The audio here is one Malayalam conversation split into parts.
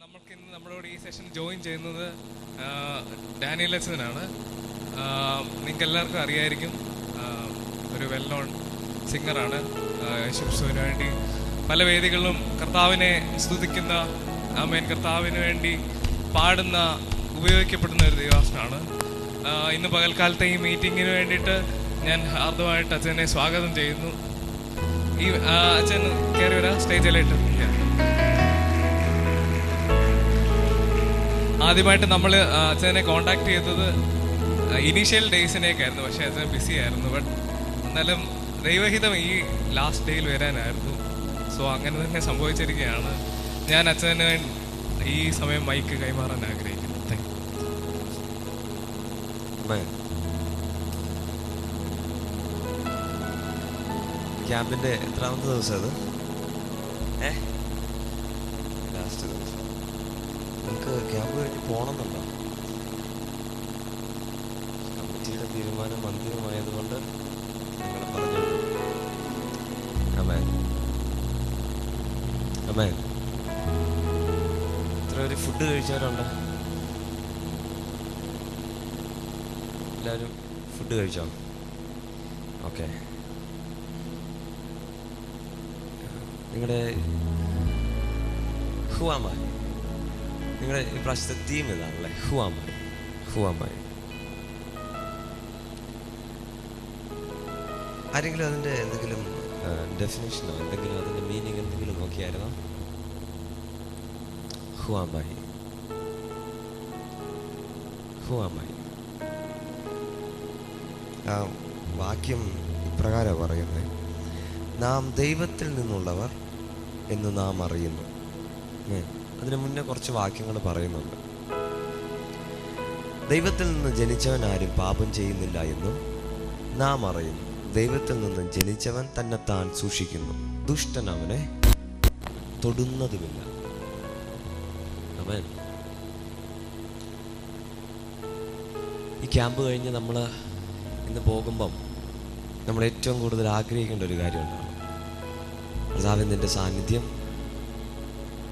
നമ്മൾക്ക് ഇന്ന് നമ്മളോട് ഈ സെഷൻ ജോയിൻ ചെയ്യുന്നത് ഡാനിയൽ അച്ഛനാണ്. നിങ്ങൾക്ക് എല്ലാവർക്കും അറിയായിരിക്കും, ഒരു വെൽ നോൺ സിംഗറാണ്. യേശുവിന് വേണ്ടി പല വേദികളിലും കർത്താവിനെ സ്തുതിക്കുന്ന, ആമേൻ, കർത്താവിന് വേണ്ടി പാടുന്ന, ഉപയോഗിക്കപ്പെടുന്ന ഒരു ദൈവദാസനാണ്. ഇന്ന് പകൽക്കാലത്തെ ഈ മീറ്റിങ്ങിന് വേണ്ടിയിട്ട് ഞാൻ ഹാർദമായിട്ട് അച്ഛനെ സ്വാഗതം ചെയ്യുന്നു. ഈ അച്ഛൻ കയറി വരാം സ്റ്റേജിലായിട്ട്. ആദ്യമായിട്ട് നമ്മൾ അച്ഛനെ കോണ്ടാക്ട് ചെയ്തത് ഇനീഷ്യൽ ഡേയ്സിനെയൊക്കെ ആയിരുന്നു. പക്ഷേ അച്ഛൻ ബിസി ആയിരുന്നു. ബട്ട് എന്നാലും ദൈവഹിതം ഈ ലാസ്റ്റ് ഡേയിൽ വരാനായിരുന്നു. സോ അങ്ങനെ തന്നെ സംഭവിച്ചിരിക്കുകയാണ്. ഞാൻ അച്ഛന് ഈ സമയം മൈക്ക് കൈമാറാൻ ആഗ്രഹിക്കുന്നു. Thank you. ക്യാമ്പിൻ്റെ എത്രാമത്തെ ദിവസം അത്? ലാസ്റ്റ് ദിവസം നമുക്ക് ക്യാമ്പ് കഴിഞ്ഞ് പോകണമെന്നുണ്ടോ? കമ്മിറ്റിയുടെ തീരുമാനം അന്തിമമായതുകൊണ്ട് ഞങ്ങൾ പറഞ്ഞു. അമേൻ, അമേൻ. എത്ര പേര് ഫുഡ് കഴിച്ചവരുണ്ട്? എല്ലാവരും ഫുഡ് കഴിച്ചോ? ഓക്കെ. നിങ്ങളുടെ ഹുവാമായി, നിങ്ങളുടെ ഈ പ്രാവശ്യത്തെ തീം ഇതാണല്ലേ? ഹുവാമായി, ഹുവാമായി. ആരെങ്കിലും അതിൻ്റെ എന്തെങ്കിലും ഡെഫിനേഷനോ എന്തെങ്കിലും അതിൻ്റെ മീനിങ് എന്തെങ്കിലും നോക്കിയായിരുന്നോ? ഹുവാമായി, ഹുവാമായി. ആ വാക്യം ഇപ്രകാരം പറയുന്നത്, നാം ദൈവത്തിൽ നിന്നുള്ളവർ എന്ന് നാം അറിയുന്നു. അതിനു മുന്നേ കുറച്ച് വാക്യങ്ങൾ പറയുന്നുണ്ട്. ദൈവത്തിൽ നിന്ന് ജനിച്ചവൻ ആരും പാപം ചെയ്യുന്നില്ല എന്നും നാം അറിയുന്നു. ദൈവത്തിൽ നിന്ന് ജനിച്ചവൻ തന്നെ താൻ സൂക്ഷിക്കുന്നു, ദുഷ്ടൻ അവനെ തൊടുന്നതുമില്ല. അവൻ ഈ ക്യാമ്പ് കഴിഞ്ഞ് നമ്മൾ ഇന്ന് പോകുമ്പം നമ്മൾ ഏറ്റവും കൂടുതൽ ആഗ്രഹിക്കേണ്ട ഒരു കാര്യമുണ്ടാവണം. കർത്താവേ, നിൻ്റെ സാന്നിധ്യം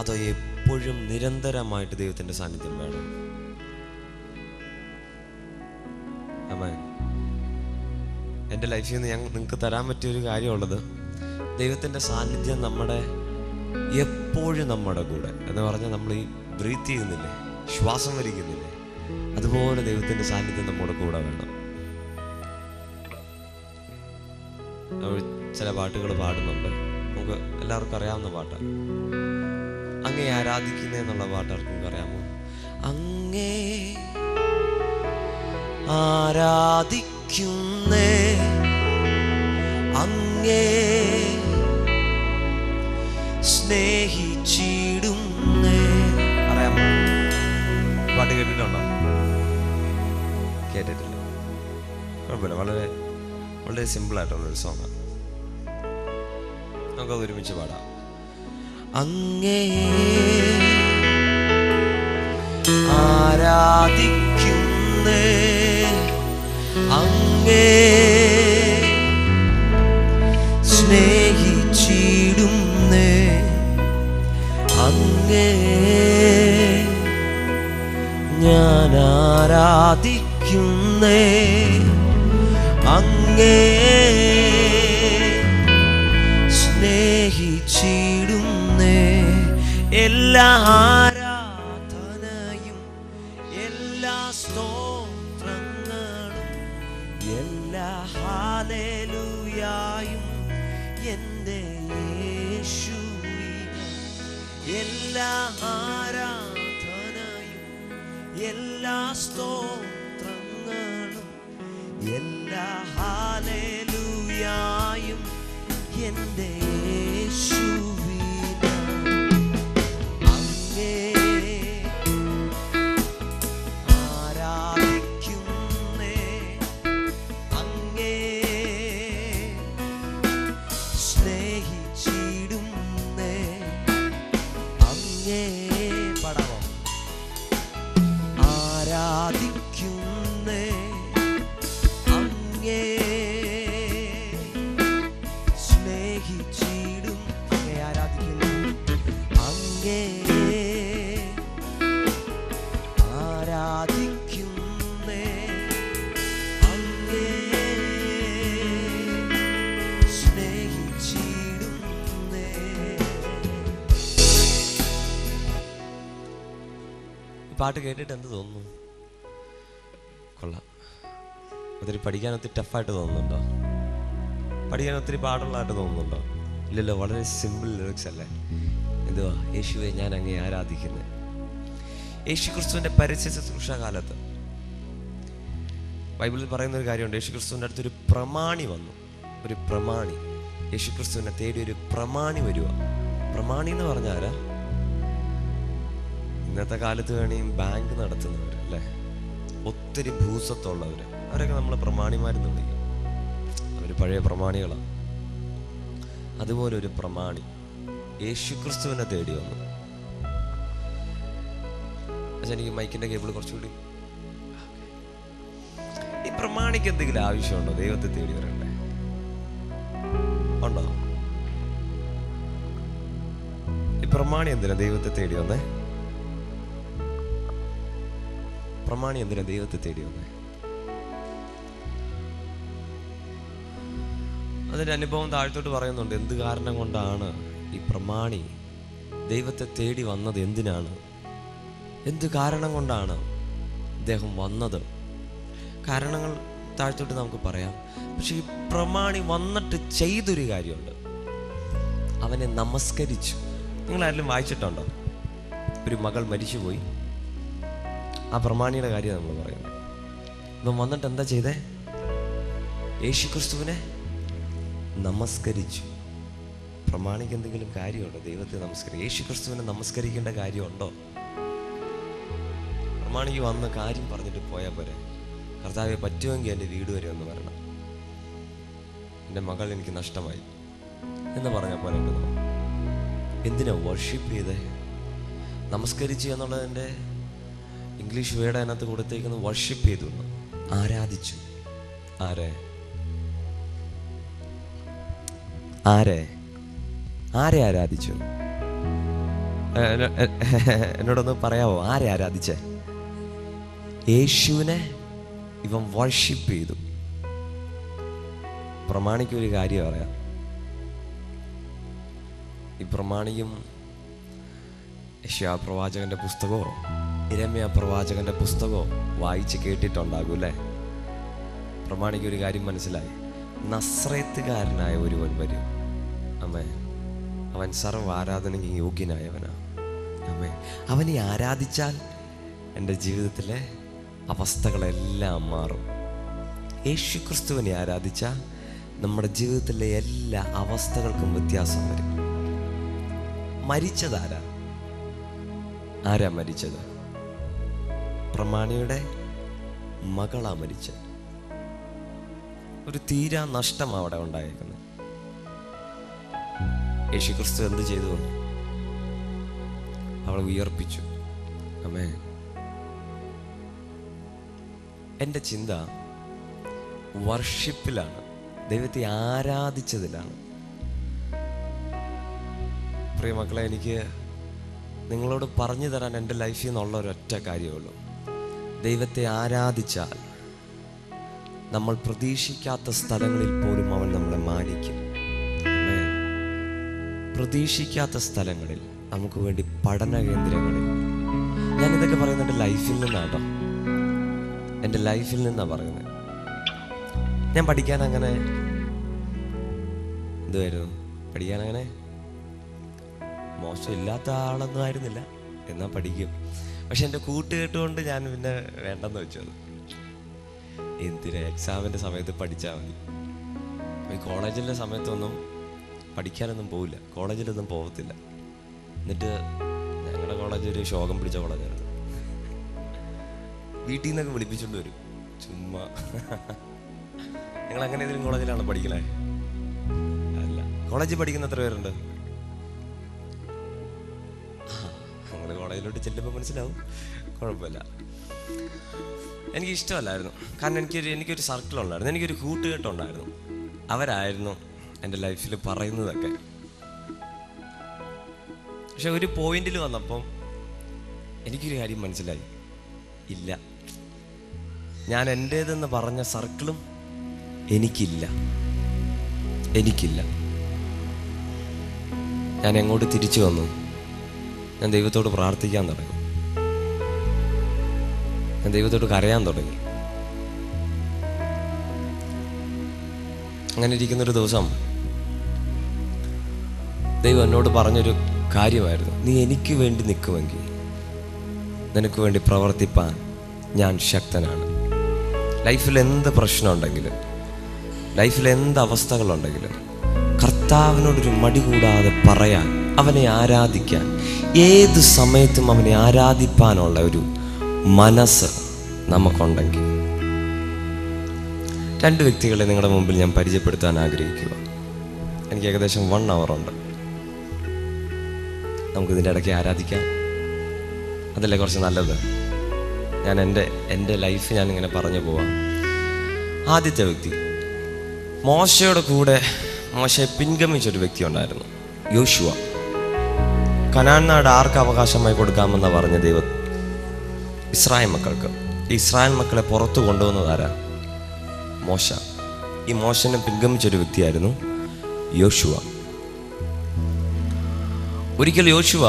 അതോ എപ്പോഴും നിരന്തരമായിട്ട് ദൈവത്തിൻ്റെ സാന്നിധ്യം വേണം? ആമേൻ. എൻ്റെ ലൈഫിൽ നിന്ന് നിങ്ങൾക്ക് തരാൻ പറ്റിയൊരു കാര്യമുള്ളത്, ദൈവത്തിൻ്റെ സാന്നിധ്യം നമ്മുടെ എപ്പോഴും നമ്മുടെ കൂടെ എന്ന് പറഞ്ഞാൽ, നമ്മൾ ഈ ബ്രീത്ത് ചെയ്യുന്നില്ലേ, ശ്വാസം വലിക്കുന്നില്ലേ, അതുപോലെ ദൈവത്തിൻ്റെ സാന്നിധ്യം നമ്മുടെ കൂടെ വേണം. നമ്മൾ ചില പാട്ടുകൾ പാടുന്നുണ്ട്, നമുക്ക് എല്ലാവർക്കും അറിയാവുന്ന പാട്ടാണ്. അങ്ങേ ആരാധിക്കുന്നേന്നുള്ള പാട്ടാർക്കും അറിയാമോ? അങ്ങേ ആരാധിക്കുന്നേ, അങ്ങേ സ്നേഹിച്ചിടുന്നേ. അറിയാമോ? പാട്ട് കേട്ടിട്ടുണ്ടോ? കേട്ടിട്ടില്ല, കുഴപ്പമില്ല. വളരെ സിമ്പിളായിട്ടുള്ളൊരു സോങ്ങാണ്. നമുക്കത് ഒരുമിച്ച് പാടാം. അങ്ങേ ആരാധിക്കുന്നേ, അങ്ങേ സ്നേഹിച്ചിടുന്നേ, അങ്ങേ ഞാൻ ആരാധിക്കുന്നേ, അങ്ങേ സ്നേഹിച്ചിടുന്നേ. എല്ലാ ആരാധനയും എല്ലാ സ്തോത്രങ്ങളും എല്ലാ ഹല്ലേലൂയായും എൻ്റെ യേശുവേ. എല്ലാ ആരാധനയും എല്ലാ സ്തോത്രങ്ങളും എല്ലാ ഹല്ലേലൂയായും എൻ്റെ യേശുവേ. അങ്ങേ പാട്ട് കേട്ടിട്ട് എന്ത് തോന്നുന്നു? കൊള്ളാം. ഒത്തിരി പഠിക്കാൻ ഒത്തിരി ടഫായിട്ട് തോന്നുന്നുണ്ടോ? പഠിക്കാൻ ഒത്തിരി പാടുള്ളതായിട്ട് തോന്നുന്നുണ്ടോ? ഇല്ലല്ലോ, വളരെ സിമ്പിൾ ലിറിക്സ് അല്ലേ. എന്തുവാ? യേശുവെ ഞാൻ അങ്ങേ ആരാധിക്കുന്നത്. യേശു ക്രിസ്തുവിൻ്റെ പരിച്ഛേദ ശുശ്രൂഷാകാലത്ത് ബൈബിളിൽ പറയുന്നൊരു കാര്യമുണ്ട്. യേശു ക്രിസ്തുവിൻ്റെ അടുത്തൊരു പ്രമാണി വന്നു. ഒരു പ്രമാണി, യേശു ക്രിസ്തുവിനെ തേടി ഒരു പ്രമാണി വരിക. പ്രമാണി എന്ന് പറഞ്ഞാൽ ആരാ? ഇന്നത്തെ കാലത്ത് വേണമെങ്കിൽ ബാങ്ക് നടത്തുന്നവർ അല്ലേ, ഒത്തിരി ഭൂസ്വത്തുള്ളവർ, അവരൊക്കെ നമ്മൾ പ്രമാണിമാരെന്ന് വിളിക്കും. അവർ പഴയ പ്രമാണികളാണ്. അതുപോലെ ഒരു പ്രമാണി യേശു ക്രിസ്തുവിനെ തേടി വന്നു. പക്ഷെ എനിക്ക് മൈക്കിൻ്റെ കേബിൾ കുറച്ചുകൂടി. ഈ പ്രമാണിക്ക് എന്തെങ്കിലും ആവശ്യമുണ്ടോ? ദൈവത്തെ തേടി വരണ്ടേ? ഉണ്ടോ? ഈ പ്രമാണി എന്തിനാ ദൈവത്തെ തേടി വന്നേ? പ്രമാണി എന്തിനാ ദൈവത്തെ തേടി വന്നേ? അതിൻ്റെ അനുഭവം താഴ്ത്തോട്ട് പറയുന്നുണ്ട്. എന്ത് കാരണം കൊണ്ടാണ് ഈ പ്രമാണി ദൈവത്തെ തേടി വന്നത്? എന്തിനാണ്? എന്ത് കാരണം കൊണ്ടാണ് അദ്ദേഹം വന്നത്? കാരണങ്ങൾ താഴ്ത്തോട്ട് നമുക്ക് പറയാം. പക്ഷെ ഈ പ്രമാണി വന്നിട്ട് ചെയ്തൊരു കാര്യമുണ്ട്. അവനെ നമസ്കരിച്ചു. നിങ്ങളാരെങ്കിലും വായിച്ചിട്ടുണ്ടോ? ഒരു മകൾ മരിച്ചുപോയി. ആ പ്രമാണിയുടെ കാര്യം നമ്മൾ പറയുന്നത്. ഇപ്പം വന്നിട്ട് എന്താ ചെയ്തേ? യേശു ക്രിസ്തുവിനെ നമസ്കരിച്ചു. പ്രമാണിക്ക് എന്തെങ്കിലും കാര്യമുണ്ടോ ദൈവത്തെ നമസ്കരിക്കുക? യേശു ക്രിസ്തുവിനെ നമസ്കരിക്കേണ്ട കാര്യമുണ്ടോ? പ്രമാണിക്ക് വന്ന കാര്യം പറഞ്ഞിട്ട് പോയാൽ പോരെ. കർത്താവെ, പറ്റുമെങ്കിൽ എൻ്റെ വീട് വരെ ഒന്ന് വരണം, എൻ്റെ മകൾ എനിക്ക് നഷ്ടമായി എന്ന് പറഞ്ഞാൽ പോലെ ഉണ്ട്. എന്തിനാ വർഷിപ്പ് ചെയ്തേ? നമസ്കരിച്ചു എന്നുള്ളതിൻ്റെ ഇംഗ്ലീഷ് വേർഡ് അതിനകത്ത് കൊടുത്തേക്കുന്നത് വർഷിപ്പ് ചെയ്തു, ആരാധിച്ചു. ആരെ? ആരെ? ആരെ ആരാധിച്ചു? എന്നോടൊന്ന് പറയാമോ ആരെ ആരാധിച്ചേ? യേശുവിനെ ഇവൻ വർഷിപ്പ് ചെയ്തു. പ്രമാണിക്കൊരു കാര്യം പറയാം. ഈ പ്രമാണിയും യെശയ്യാ പ്രവാചകൻ്റെ പുസ്തകമോ ഇരമ്യാ പ്രവാചകൻ്റെ പുസ്തകമോ വായിച്ച് കേട്ടിട്ടുണ്ടാകും അല്ലേ? പ്രമാണിക്കൊരു കാര്യം മനസ്സിലായി. നസ്രേത്തുകാരനായ ഒരുവൻ വരും. അമ്മേ, അവൻ സർവ്വ ആരാധനയ്ക്ക് യോഗ്യനായവനാണ്. അമ്മേ, അവനെ ആരാധിച്ചാൽ എൻ്റെ ജീവിതത്തിലെ അവസ്ഥകളെല്ലാം മാറും. യേശു ക്രിസ്തുവിനെ ആരാധിച്ചാൽ നമ്മുടെ ജീവിതത്തിലെ എല്ലാ അവസ്ഥകൾക്കും വ്യത്യാസം വരും. മരിച്ചതാരാ? ആരാ മരിച്ചത്? പ്രമാണിയുടെ മകളാ മരിച്ചത്. ഒരു തീരാ നഷ്ടം അവിടെ ഉണ്ടായേക്കുന്നത്. യേശു ക്രിസ്തു എന്ത് ചെയ്തു? അവളെ ഉയർപ്പിച്ചു. അമ്മേ, എൻ്റെ ചിന്ത വർഷിപ്പിലാണ്, ദൈവത്തെ ആരാധിച്ചതിലാണ്. പ്രിയമക്കളെ, എനിക്ക് നിങ്ങളോട് പറഞ്ഞു തരാൻ എൻ്റെ ലൈഫിൽ നിന്നുള്ള ഒരൊറ്റ കാര്യമുള്ളൂ. ദൈവത്തെ ആരാധിച്ചാൽ നമ്മൾ പ്രതീക്ഷിക്കാത്ത സ്ഥലങ്ങളിൽ പോലും അവൻ നമ്മളെ മാനിക്കും. പ്രതീക്ഷിക്കാത്ത സ്ഥലങ്ങളിൽ, നമുക്ക് വേണ്ടി പഠന കേന്ദ്രങ്ങളിൽ. ഞാനിതൊക്കെ പറയുന്നത് എൻ്റെ ലൈഫിൽ നിന്നാട്ടോ, എൻ്റെ ലൈഫിൽ നിന്നാണ് പറയുന്നത്. ഞാൻ പഠിക്കാൻ അങ്ങനെ മോശമില്ലാത്ത ആളൊന്നും ആയിരുന്നില്ല, എന്നാൽ പഠിക്കും. പക്ഷെ എൻ്റെ കൂട്ടുകെട്ടുകൊണ്ട് ഞാൻ പിന്നെ വേണ്ടെന്ന് വെച്ചത്. എന്തിനാ എക്സാമിൻ്റെ സമയത്ത് പഠിച്ചാൽ മതി. ഈ കോളേജിൻ്റെ സമയത്തൊന്നും പഠിക്കാനൊന്നും പോവില്ല, കോളേജിലൊന്നും പോകത്തില്ല. എന്നിട്ട് ഞങ്ങളുടെ കോളേജ് ഒരു ശോകം പിടിച്ച കോളേജാണ്. വീട്ടിൽ നിന്നൊക്കെ വിളിപ്പിച്ചുകൊണ്ട് വരും ചുമ്മാ. ഞങ്ങളങ്ങനെ ഏതെങ്കിലും കോളേജിലാണ് പഠിക്കണേ? അല്ല. കോളേജിൽ പഠിക്കുന്ന എത്ര പേരുണ്ട്? ഞങ്ങൾ കോളേജിലോട്ട് ചെല്ലുമ്പോൾ മനസ്സിലാവും, കുഴപ്പമില്ല. എനിക്കിഷ്ടമല്ലായിരുന്നു. കാരണം എനിക്കൊരു സർക്കിൾ ഉണ്ടായിരുന്നു, എനിക്കൊരു കൂട്ടുകെട്ടുണ്ടായിരുന്നു. അവരായിരുന്നു എൻ്റെ ലൈഫിൽ പറയുന്നതൊക്കെ. പക്ഷെ ഒരു പോയിന്റിൽ വന്നപ്പം എനിക്കൊരു കാര്യം മനസ്സിലായി. ഇല്ല, ഞാൻ എൻ്റേതെന്ന് പറഞ്ഞ സർക്കിളും എനിക്കില്ല. ഞാൻ എങ്ങോട്ട് തിരിച്ചു വന്നു? ഞാൻ ദൈവത്തോട് പ്രാർത്ഥിക്കാൻ തുടങ്ങി. ഞാൻ ദൈവത്തോട് കരയാൻ തുടങ്ങി. അങ്ങനെ ഇരിക്കുന്നൊരു ദിവസം ദൈവം എന്നോട് പറഞ്ഞൊരു കാര്യമായിരുന്നു, നീ എനിക്ക് വേണ്ടി നിൽക്കുമെങ്കിൽ നിനക്ക് വേണ്ടി പ്രവർത്തിപ്പാൻ ഞാൻ ശക്തനാണ്. ലൈഫിൽ എന്ത് പ്രശ്നമുണ്ടെങ്കിലും, ലൈഫിൽ എന്ത് അവസ്ഥകളുണ്ടെങ്കിലും കർത്താവിനോടൊരു മടി കൂടാതെ പറയാൻ, അവനെ ആരാധിക്കാൻ, ഏത് സമയത്തും അവനെ ആരാധിപ്പാനുള്ള ഒരു മനസ്സ് നമുക്കുണ്ടെങ്കിൽ. രണ്ട് വ്യക്തികളെ നിങ്ങളുടെ മുമ്പിൽ ഞാൻ പരിചയപ്പെടുത്താൻ ആഗ്രഹിക്കുക. എനിക്ക് ഏകദേശം 1 hour ഉണ്ട്. നമുക്കിതിൻ്റെ ഇടയ്ക്ക് ആരാധിക്കാം, അതല്ലേ കുറച്ച് നല്ലത്. ഞാൻ എൻ്റെ ലൈഫ് ഞാനിങ്ങനെ പറഞ്ഞു പോവാം. ആദ്യത്തെ വ്യക്തി മോശയുടെ കൂടെ മോശയെ പിൻഗമിച്ചൊരു വ്യക്തി ഉണ്ടായിരുന്നു, യോശുവ. കനാൻ നാട് ആർക്ക് അവകാശമായി കൊടുക്കാമെന്നാണ് പറഞ്ഞ ദൈവം? ഇസ്രായേൽ മക്കൾക്ക്. ഇസ്രായേൽ മക്കളെ പുറത്തു കൊണ്ടുവന്നതാരാ? മോശ. ഈ മോശനെ പിൻഗമിച്ചൊരു വ്യക്തിയായിരുന്നു യോശുവ. ഒരിക്കൽ യോശുവ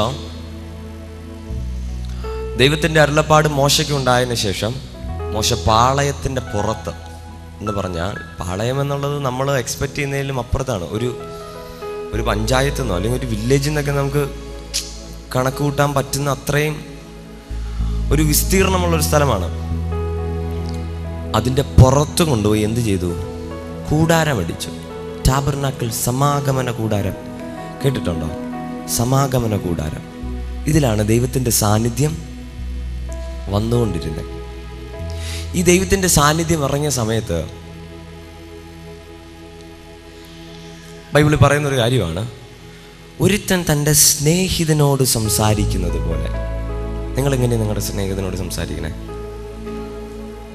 ദൈവത്തിൻ്റെ അരുളപ്പാട് മോശയ്ക്ക് ഉണ്ടായതിനു ശേഷം മോശ പാളയത്തിൻ്റെ പുറത്ത് എന്ന് പറഞ്ഞാൽ, പാളയം എന്നുള്ളത് നമ്മൾ എക്സ്പെക്റ്റ് ചെയ്യുന്നതിലും അപ്പുറത്താണ്. ഒരു പഞ്ചായത്തു നിന്നോ അല്ലെങ്കിൽ ഒരു വില്ലേജിൽ നിന്നൊക്കെ നമുക്ക് കണക്ക് കൂട്ടാൻ പറ്റുന്ന അത്രയും ഒരു വിസ്തീർണമുള്ളൊരു സ്ഥലമാണ്. അതിൻ്റെ പുറത്ത് കൊണ്ടുപോയി എന്ത് ചെയ്തു? കൂടാരമടിച്ചു. ടാബർനാക്കിൾ, സമാഗമന കൂടാരം കേട്ടിട്ടുണ്ടോ? സമാഗമന കൂടാരം. ഇതിലാണ് ദൈവത്തിൻ്റെ സാന്നിധ്യം വന്നുകൊണ്ടിരുന്നത്. ഈ ദൈവത്തിൻ്റെ സാന്നിധ്യം ഇറങ്ങിയ സമയത്ത് ബൈബിളിൽ പറയുന്നൊരു കാര്യമാണ്, ഒരുത്തൻ തൻ്റെ സ്നേഹിതനോട് സംസാരിക്കുന്നത് പോലെ. നിങ്ങളെങ്ങനെയാണ് നിങ്ങളുടെ സ്നേഹിതനോട് സംസാരിക്കണേ?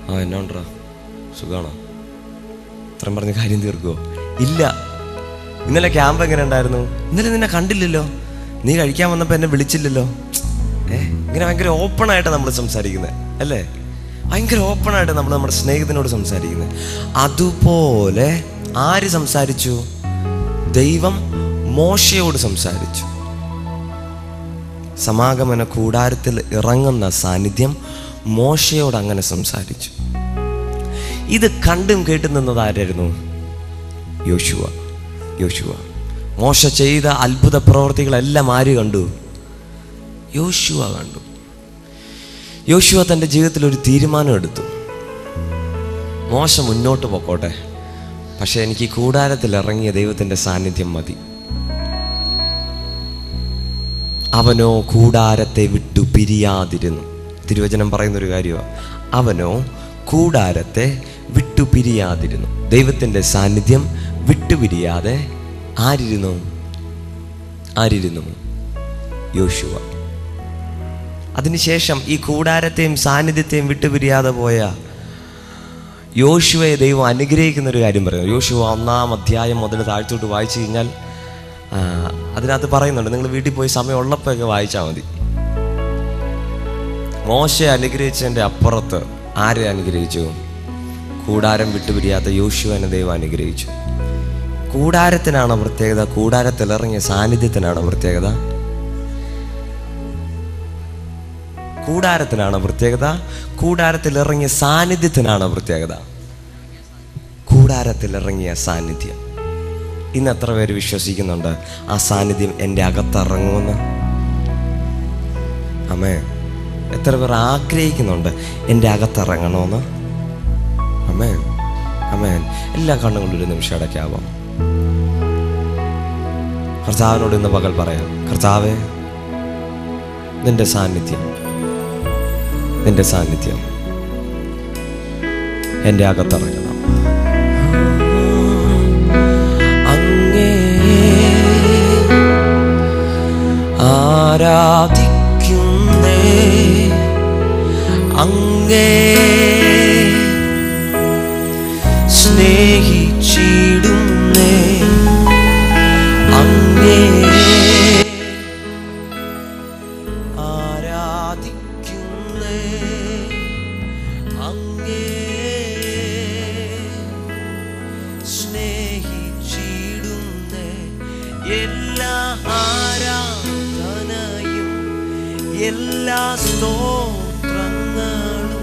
ആ എന്നോണ്ടോ സുഖമാണോ ഇത്രയും പറഞ്ഞ് കാര്യം തീർക്കുമോ? ഇല്ല. ഇന്നലെ ക്യാമ്പ് എങ്ങനെ ഉണ്ടായിരുന്നു? ഇന്നലെ നിന്നെ കണ്ടില്ലല്ലോ, നീ കഴിക്കാൻ വന്നപ്പോൾ എന്നെ വിളിച്ചില്ലല്ലോ. ഇങ്ങനെ ഭയങ്കര ഓപ്പണായിട്ട് നമ്മൾ സംസാരിക്കുന്നത് അല്ലേ? ഭയങ്കര ഓപ്പണായിട്ട് നമ്മൾ നമ്മുടെ സ്നേഹിതനോട് സംസാരിക്കുന്നത്. അതുപോലെ ആര് സംസാരിച്ചു? ദൈവം മോശയോട് സംസാരിച്ചു. സമാഗമന കൂടാരത്തിൽ ഇറങ്ങുന്ന സാന്നിധ്യം മോശയോട് അങ്ങനെ സംസാരിച്ചു. ഇത് കണ്ടും കേട്ടു നിന്നത് ആരായിരുന്നു? യോശുവ. മോശ ചെയ്ത അത്ഭുത പ്രവൃത്തികളെല്ലാം ആര് കണ്ടു? യോശുവ കണ്ടു. യോശുവ തൻ്റെ ജീവിതത്തിൽ ഒരു തീരുമാനം എടുത്തു, മോശ മുന്നോട്ട് പോക്കോട്ടെ, പക്ഷെ എനിക്ക് കൂടാരത്തിൽ ഇറങ്ങിയ ദൈവത്തിൻ്റെ സാന്നിധ്യം മതി. അവനോ കൂടാരത്തെ വിട്ടു പിരിയാതിരുന്നു. തിരുവചനം പറയുന്നൊരു കാര്യമാണ്, അവനോ കൂടാരത്തെ വിട്ടുപിരിയാതിരുന്നു. ദൈവത്തിൻ്റെ സാന്നിധ്യം വിട്ടുപിരിയാതെ ആരിരുന്നു? യോശുവ. അതിനുശേഷം ഈ കൂടാരത്തെയും സാന്നിധ്യത്തെയും വിട്ടുപിരിയാതെ പോയ യോശുവയെ ദൈവം അനുഗ്രഹിക്കുന്നൊരു കാര്യം പറയുന്നു. യോശുവ 1-ാം അധ്യായം മുതൽ താഴ്ത്തോട്ട് വായിച്ചു കഴിഞ്ഞാൽ അതിനകത്ത് പറയുന്നുണ്ട്, നിങ്ങൾ വീട്ടിൽ പോയി സമയമുള്ളപ്പോഴൊക്കെ വായിച്ചാൽ മതി. മോശയെ അനുഗ്രഹിച്ചതിൻ്റെ അപ്പുറത്ത് ആരെ അനുഗ്രഹിച്ചു? കൂടാരം വിട്ടുപിരിയാത്ത യോശുവനെ ദൈവം അനുഗ്രഹിച്ചു. കൂടാരത്തിനാണ് പ്രത്യേകത, കൂടാരത്തിലിറങ്ങിയ സാന്നിധ്യത്തിനാണ് പ്രത്യേകത. കൂടാരത്തിലിറങ്ങിയ സാന്നിധ്യത്തിനാണ് പ്രത്യേകത. കൂടാരത്തിലിറങ്ങിയ സാന്നിധ്യം. ഇന്ന് എത്ര പേര് വിശ്വസിക്കുന്നുണ്ട് ആ സാന്നിധ്യം എൻ്റെ അകത്തിറങ്ങുമെന്ന്? ആമേൻ. എത്ര പേർ ആഗ്രഹിക്കുന്നുണ്ട് എൻ്റെ അകത്തിറങ്ങണമെന്ന്? ആമേൻ, ആമേൻ. എല്ലാ കണ്ണുകളും ഒരു നിമിഷം അടയ്ക്കാവാം. കർത്താവിനോട് ഇന്ന് പകൽ പറയാം, കർത്താവേ, നിന്റെ സാന്നിധ്യം എൻ്റെ അകത്തിറങ്ങണം. അങ്ങേ ആരാധിക്കുന്നേ, അങ്ങേ സ്നേഹിച്ചിടുന്നേ, അങ്ങേ ആരാധിക്കുന്നേ, അങ്ങേ സ്നേഹിച്ചിടുന്നേ. എല്ലാ ആരാധനയും എല്ലാ സ്തോത്രങ്ങളും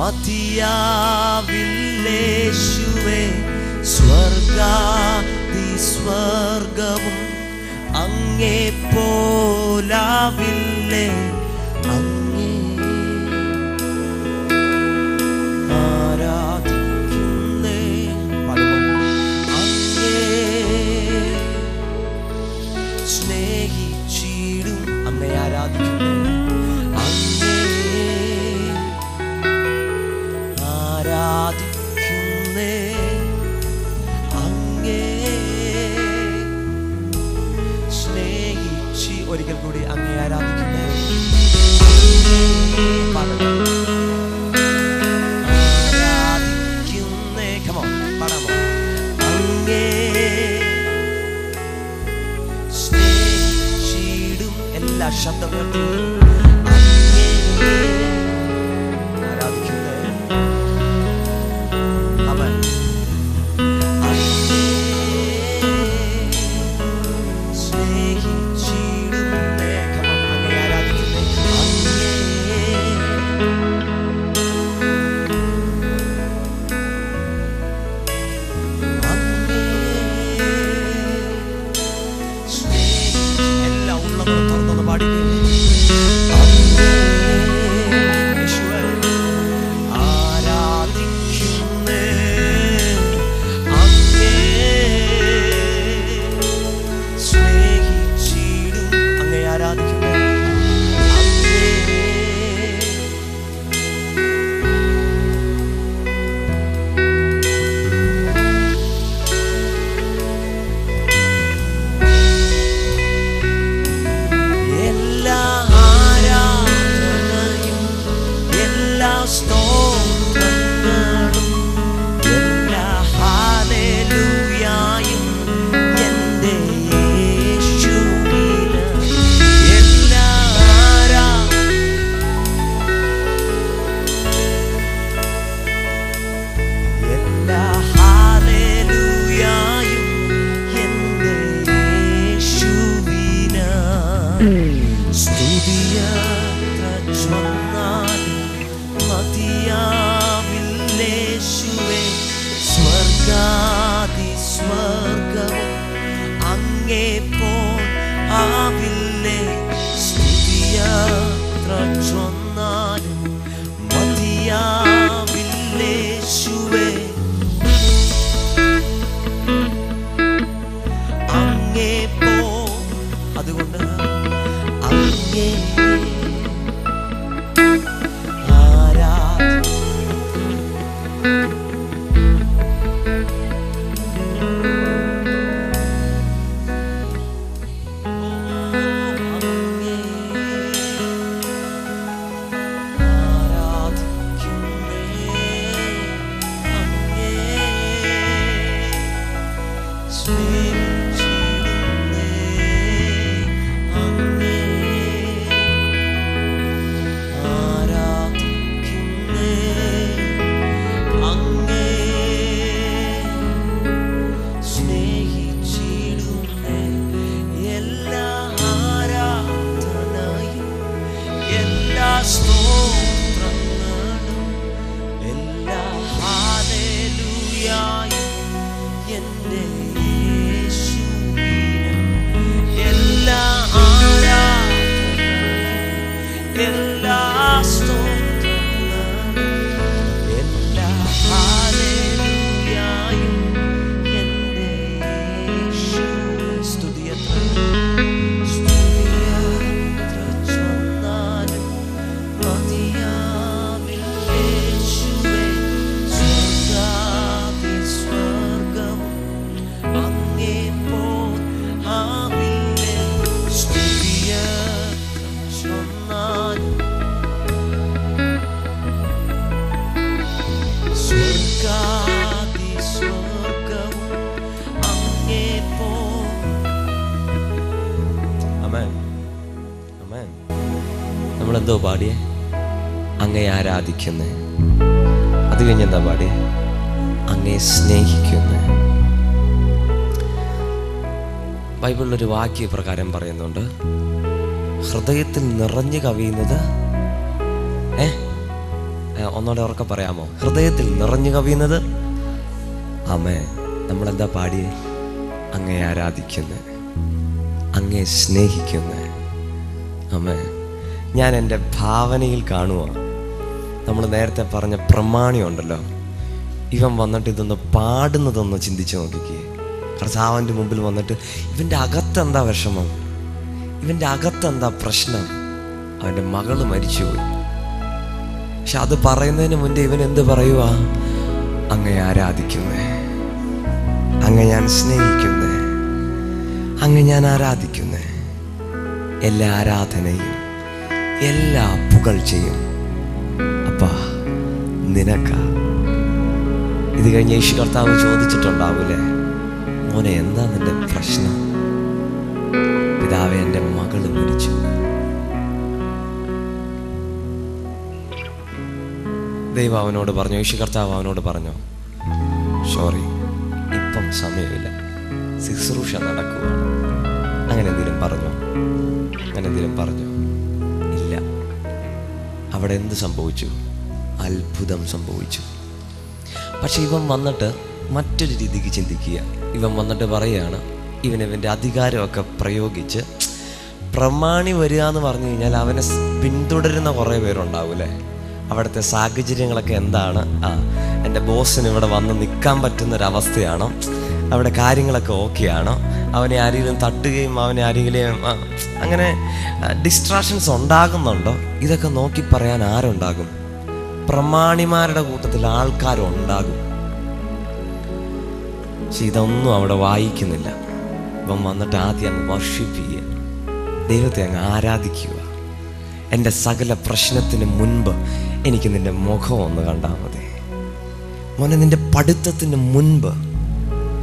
മതിയാവില്ലേശുവേ സ്വർഗവും അങ്ങേ പോലാവില്ലേ അങ്ങേ ആരാധിക്കുന്നേ അങ്ങേ സ്നേഹിച്ചിടും അങ്ങേ ആരാധിക്കുന്നേ ഒരിക്കൽ കൂടി അങ്ങേ ആരാധിക്കുന്നു സ്നേഹിച്ചിടും എല്ലാ ശബ്ദങ്ങളും അതോ പാടിയെ അങ്ങയെ ആരാധിക്കുന്നു, അത് കഴിഞ്ഞെന്താ പാടിയെ അങ്ങയെ സ്നേഹിക്കുന്നു. ബൈബിളിലൊരു വാക്യപ്രകാരം പറയുന്നുണ്ട്, ഹൃദയത്തിൽ നിറഞ്ഞു കവിയുന്നത് ഒന്നോടെ ഉറക്കെ പറയാമോ? ഹൃദയത്തിൽ നിറഞ്ഞു കവിയുന്നത്. ആമേൻ. നമ്മളെന്താ പാടിയെ അങ്ങയെ ആരാധിക്കുന്നു, അങ്ങയെ സ്നേഹിക്കുന്നു. ആമേൻ. ഞാൻ എൻ്റെ ഭാവനയിൽ കാണുക, നമ്മൾ നേരത്തെ പറഞ്ഞ പ്രമാണി ഉണ്ടല്ലോ, ഇവൻ വന്നിട്ട് ഇതൊന്ന് പാടുന്നതൊന്ന് ചിന്തിച്ച് നോക്കിക്കേ. കർത്താവിൻ്റെ മുമ്പിൽ വന്നിട്ട് ഇവൻ്റെ അകത്തെന്താ വിഷമം, ഇവൻ്റെ അകത്തെന്താ പ്രശ്നം, അവൻ്റെ മകള് മരിച്ചുപോയി. പക്ഷെ അത് പറയുന്നതിന് മുന്നേ ഇവൻ എന്ത് പറയുക? അങ്ങയെ ആരാധിക്കുന്നേ, അങ്ങ് ഞാൻ സ്നേഹിക്കുന്നേ, അങ്ങ് ഞാൻ ആരാധിക്കുന്നേ. എല്ലാ ആരാധനയും എല്ലാ പുകഴ്ചയും അപ്പാ നിനക്ക. ഇത് കഴിഞ്ഞ് യേശു കർത്താവ് ചോദിച്ചിട്ടുണ്ടാവൂലേ, മോനെ എന്താ നിന്റെ പ്രശ്നം? പിതാവേ എൻ്റെ മകള് മരിച്ചു. ദൈവം അവനോട് പറഞ്ഞു, യേശു കർത്താവ് അവനോട് പറഞ്ഞു, സോറി ഇപ്പം സമയമില്ല, ശുശ്രൂഷ നടക്കുകയാണ്. അങ്ങനെ എന്തെങ്കിലും പറഞ്ഞോ? ഇല്ല. അവിടെ എന്ത് സംഭവിച്ചു? അത്ഭുതം സംഭവിച്ചു. പക്ഷെ ഇവൻ വന്നിട്ട് മറ്റൊരു രീതിക്ക് ചിന്തിക്കുക. ഇവൻ വന്നിട്ട് പറയുകയാണ്, ഇവൻ്റെ അധികാരമൊക്കെ പ്രയോഗിച്ച് പ്രമാണി വരിക എന്ന് പറഞ്ഞു കഴിഞ്ഞാൽ അവനെ പിന്തുടരുന്ന കുറേ പേരുണ്ടാവും അല്ലേ? അവിടുത്തെ സാഹചര്യങ്ങളൊക്കെ എന്താണ്? എൻ്റെ ബോസിന് ഇവിടെ വന്ന് നിൽക്കാൻ പറ്റുന്നൊരവസ്ഥയാണോ? അവിടെ കാര്യങ്ങളൊക്കെ ഓക്കെയാണോ? അവനെ ആരെങ്കിലും തട്ടുകയും അവനെ ആരെങ്കിലും അങ്ങനെ ഡിസ്ട്രാക്ഷൻസ് ഉണ്ടാകുന്നുണ്ടോ? ഇതൊക്കെ നോക്കി പറയാൻ ആരുണ്ടാകും? പ്രമാണിമാരുടെ കൂട്ടത്തിൽ ആൾക്കാരുണ്ടാകും. പക്ഷെ ഇതൊന്നും അവിടെ വായിക്കുന്നില്ല. ഇപ്പം വന്നിട്ട് ആദ്യം അങ്ങ് വർഷിപ്പ് ചെയ്യുക, ദൈവത്തെ അങ്ങ് ആരാധിക്കുക. എൻ്റെ സകല പ്രശ്നത്തിന് മുൻപ് എനിക്ക് നിൻ്റെ മുഖം ഒന്ന് കണ്ടാൽ മതി മോനെ. നിൻ്റെ പഠിത്തത്തിന് മുൻപ്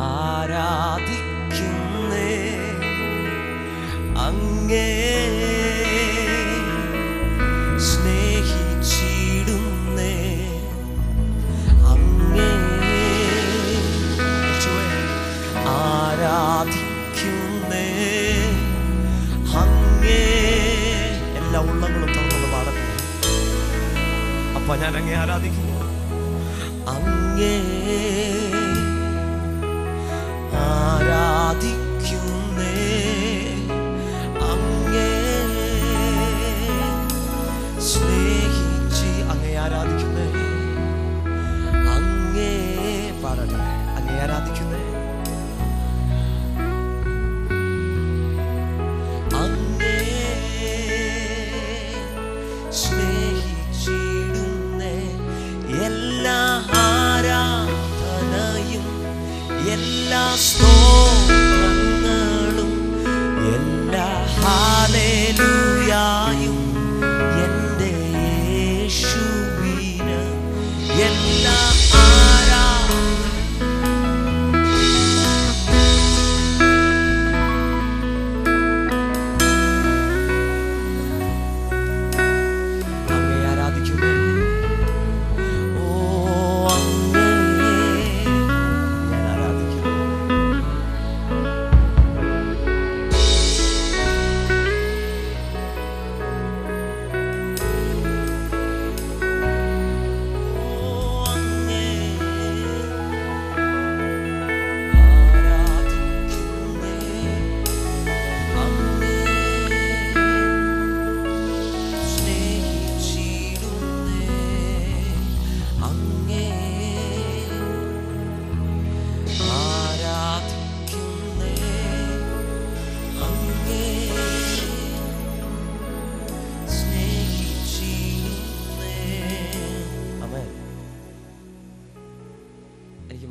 ആരാധിക്കുന്നേ, അങ്ങേ സ്നേഹിച്ചിടുന്നേ, അങ്ങേ ആരാധിക്കുന്നേ, അങ്ങേ. എല്ലാ ഉള്ളങ്ങളും തുറന്നുള്ള പാടം. അപ്പൊ ഞാൻ അങ്ങേ ആരാധിക്കുന്നു, അങ്ങേ ആരാധിക്കുന്നേ, അങ്ങേ സ്നേഹിച്ച് അങ്ങേ ആരാധിക്കുന്നേ, അങ്ങേ പാടണേ, അങ്ങേ ആരാധിക്കുന്നേ, അങ്ങേ സ്നേഹിച്ചിടുന്നേ. എല്ലാ ആരാധനയും എല്ലാ സ്തോത്രങ്ങളും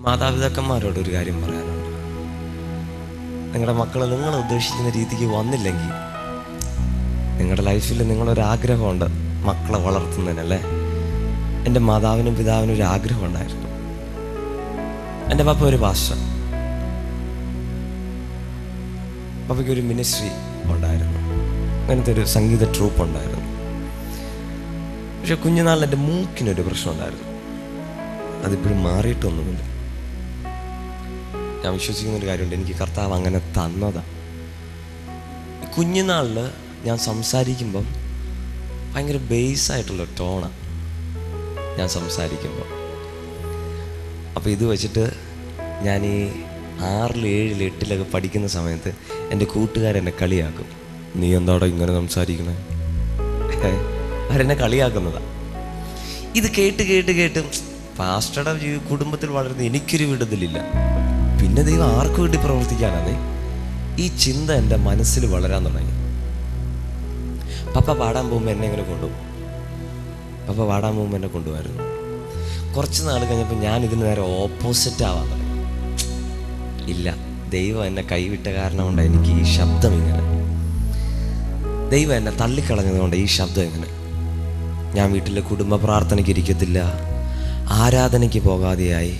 മാതാപിതാക്കന്മാരോട് ഒരു കാര്യം പറയാനുണ്ട്. നിങ്ങളുടെ മക്കൾ നിങ്ങൾ ഉദ്ദേശിക്കുന്ന രീതിക്ക് വന്നില്ലെങ്കിൽ, നിങ്ങളുടെ ലൈഫിൽ നിങ്ങളൊരാഗ്രഹമുണ്ട് മക്കളെ വളർത്തുന്നതിനല്ലേ. എൻ്റെ മാതാവിനും പിതാവിനും ഒരു ആഗ്രഹം ഉണ്ടായിരുന്നു. എൻ്റെ പപ്പ ഒരു പാസ്റ്റർ, പപ്പയ്ക്ക് ഒരു മിനിസ്ട്രി ഉണ്ടായിരുന്നു, അങ്ങനത്തെ ഒരു സംഗീത ട്രൂപ്പ് ഉണ്ടായിരുന്നു. പക്ഷെ കുഞ്ഞുനാളിൽ എൻ്റെ മൂക്കിനൊരു പ്രശ്നം ഉണ്ടായിരുന്നു. അതിപ്പോഴും മാറിയിട്ടൊന്നുമില്ല. ഞാൻ വിശ്വസിക്കുന്നൊരു കാര്യമുണ്ട്, എനിക്ക് കർത്താവ് അങ്ങനെ തന്നതാണ്. കുഞ്ഞുനാളിൽ ഞാൻ സംസാരിക്കുമ്പം ഭയങ്കര ബേസായിട്ടുള്ള ടോണാണ് ഞാൻ സംസാരിക്കുമ്പോൾ. അപ്പോൾ ഇത് വെച്ചിട്ട് ഞാൻ ഈ 6, 7, 8 പഠിക്കുന്ന സമയത്ത് എൻ്റെ കൂട്ടുകാരെന്നെ കളിയാക്കും. നീ എന്താടോ ഇങ്ങനെ സംസാരിക്കണേ, അവരെന്നെ കളിയാക്കുന്നതാണ്. ഇത് കേട്ട് കേട്ട് കേട്ട് പാസ്റ്ററുടെ കുടുംബത്തിൽ വളർന്ന് എനിക്കൊരു വിടുതലില്ല, പിന്നെ ദൈവം ആർക്കു വേണ്ടി പ്രവർത്തിക്കാനാണ് ഈ ചിന്ത എൻ്റെ മനസ്സിൽ വളരാൻ തുടങ്ങി. പപ്പ പാടാൻ പോകുമ്പോൾ എന്നെ ഇങ്ങനെ കൊണ്ടുപോകും, പപ്പ പാടാൻ പോകുമ്പോൾ എന്നെ കൊണ്ടുപോകായിരുന്നു. കുറച്ച് നാൾ കഴിഞ്ഞപ്പോൾ ഞാൻ ഇതിന് നേരെ ഓപ്പോസിറ്റ് ആവാൻ തുടങ്ങി. ഇല്ല, ദൈവം എന്നെ കൈവിട്ട കാരണം കൊണ്ട് എനിക്ക് ഈ ശബ്ദം ഇങ്ങനെ, ദൈവം എന്നെ തള്ളിക്കളഞ്ഞത് കൊണ്ട് ഈ ശബ്ദം ഇങ്ങനെ. ഞാൻ വീട്ടിലെ കുടുംബ പ്രാർത്ഥനയ്ക്ക് ഇരിക്കത്തില്ല, ആരാധനയ്ക്ക് പോകാതെയായി,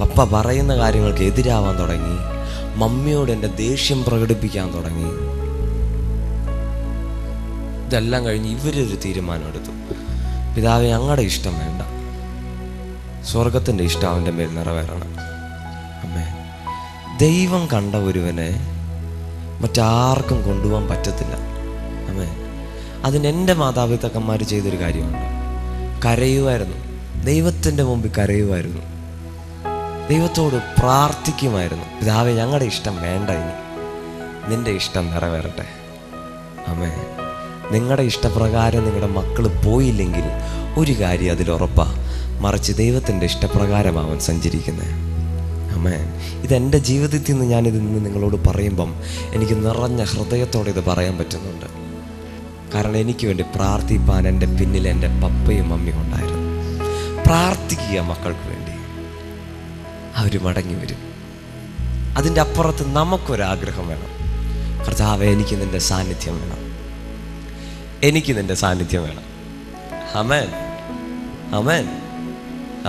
പപ്പ പറയുന്ന കാര്യങ്ങൾക്ക് എതിരാവാൻ തുടങ്ങി, മമ്മിയോട് എൻ്റെ ദേഷ്യം പ്രകടിപ്പിക്കാൻ തുടങ്ങി. ഇതെല്ലാം കഴിഞ്ഞ് ഇവരൊരു തീരുമാനമെടുത്തു, പിതാവേ ഞങ്ങളുടെ ഇഷ്ടം വേണ്ട, സ്വർഗത്തിൻ്റെ ഇഷ്ടം അവൻ്റെ മേൽ നിറവേറണം അമ്മേ. ദൈവം കണ്ട ഒരുവനെ മറ്റാർക്കും കൊണ്ടുപോകാൻ പറ്റത്തില്ല അമ്മേ. അതിനെൻ്റെ മാതാപിതാക്കന്മാർ ചെയ്തൊരു കാര്യമുണ്ട്, കരയുമായിരുന്നു, ദൈവത്തിൻ്റെ മുമ്പിൽ കരയുമായിരുന്നു, ദൈവത്തോട് പ്രാർത്ഥിക്കുമായിരുന്നു, പിതാവേ ഞങ്ങളുടെ ഇഷ്ടം വേണ്ട ഇനി, നിൻ്റെ ഇഷ്ടം നിറവേറട്ടെ അമ്മേ. നിങ്ങളുടെ ഇഷ്ടപ്രകാരം നിങ്ങളുടെ മക്കൾ പോയില്ലെങ്കിൽ ഒരു കാര്യം അതിലുറപ്പാണ്, മറിച്ച് ദൈവത്തിൻ്റെ ഇഷ്ടപ്രകാരമാവൻ സഞ്ചരിക്കുന്നത് അമ്മേ. ഇതെൻ്റെ ജീവിതത്തിൽ നിന്ന് ഞാനിത് നിന്ന് നിങ്ങളോട് പറയുമ്പം എനിക്ക് നിറഞ്ഞ ഹൃദയത്തോടെ ഇത് പറയാൻ പറ്റുന്നുണ്ട്. കാരണം എനിക്ക് വേണ്ടി പ്രാർത്ഥിപ്പാൻ എൻ്റെ പിന്നിൽ എൻ്റെ പപ്പയും മമ്മിയും ഉണ്ടായിരുന്നു. പ്രാർത്ഥിക്കുക മക്കൾക്ക് വേണ്ടി, അവർ മടങ്ങി വരും. അതിൻ്റെ അപ്പുറത്ത് നമുക്കൊരാഗ്രഹം വേണം, കർത്താവേ എനിക്ക് നിൻ്റെ സാന്നിധ്യം വേണം, എനിക്ക് നിൻ്റെ സാന്നിധ്യം വേണം. ആമേൻ ആമേൻ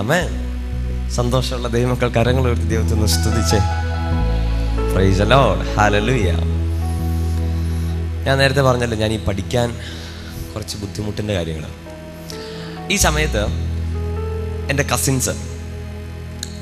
ആമേൻ. സന്തോഷമുള്ള ദൈവമക്കൾ കരങ്ങൾ ഉയർത്തി ദൈവത്തിനെ സ്തുതിച്ചേ. Praise the Lord, hallelujah. ഞാൻ നേരത്തെ പറഞ്ഞല്ലോ, ഞാൻ ഈ പഠിക്കാൻ കുറച്ച് ബുദ്ധിമുട്ടിൻ്റെ കാര്യങ്ങളാണ്. ഈ സമയത്ത് എൻ്റെ കസിൻസ്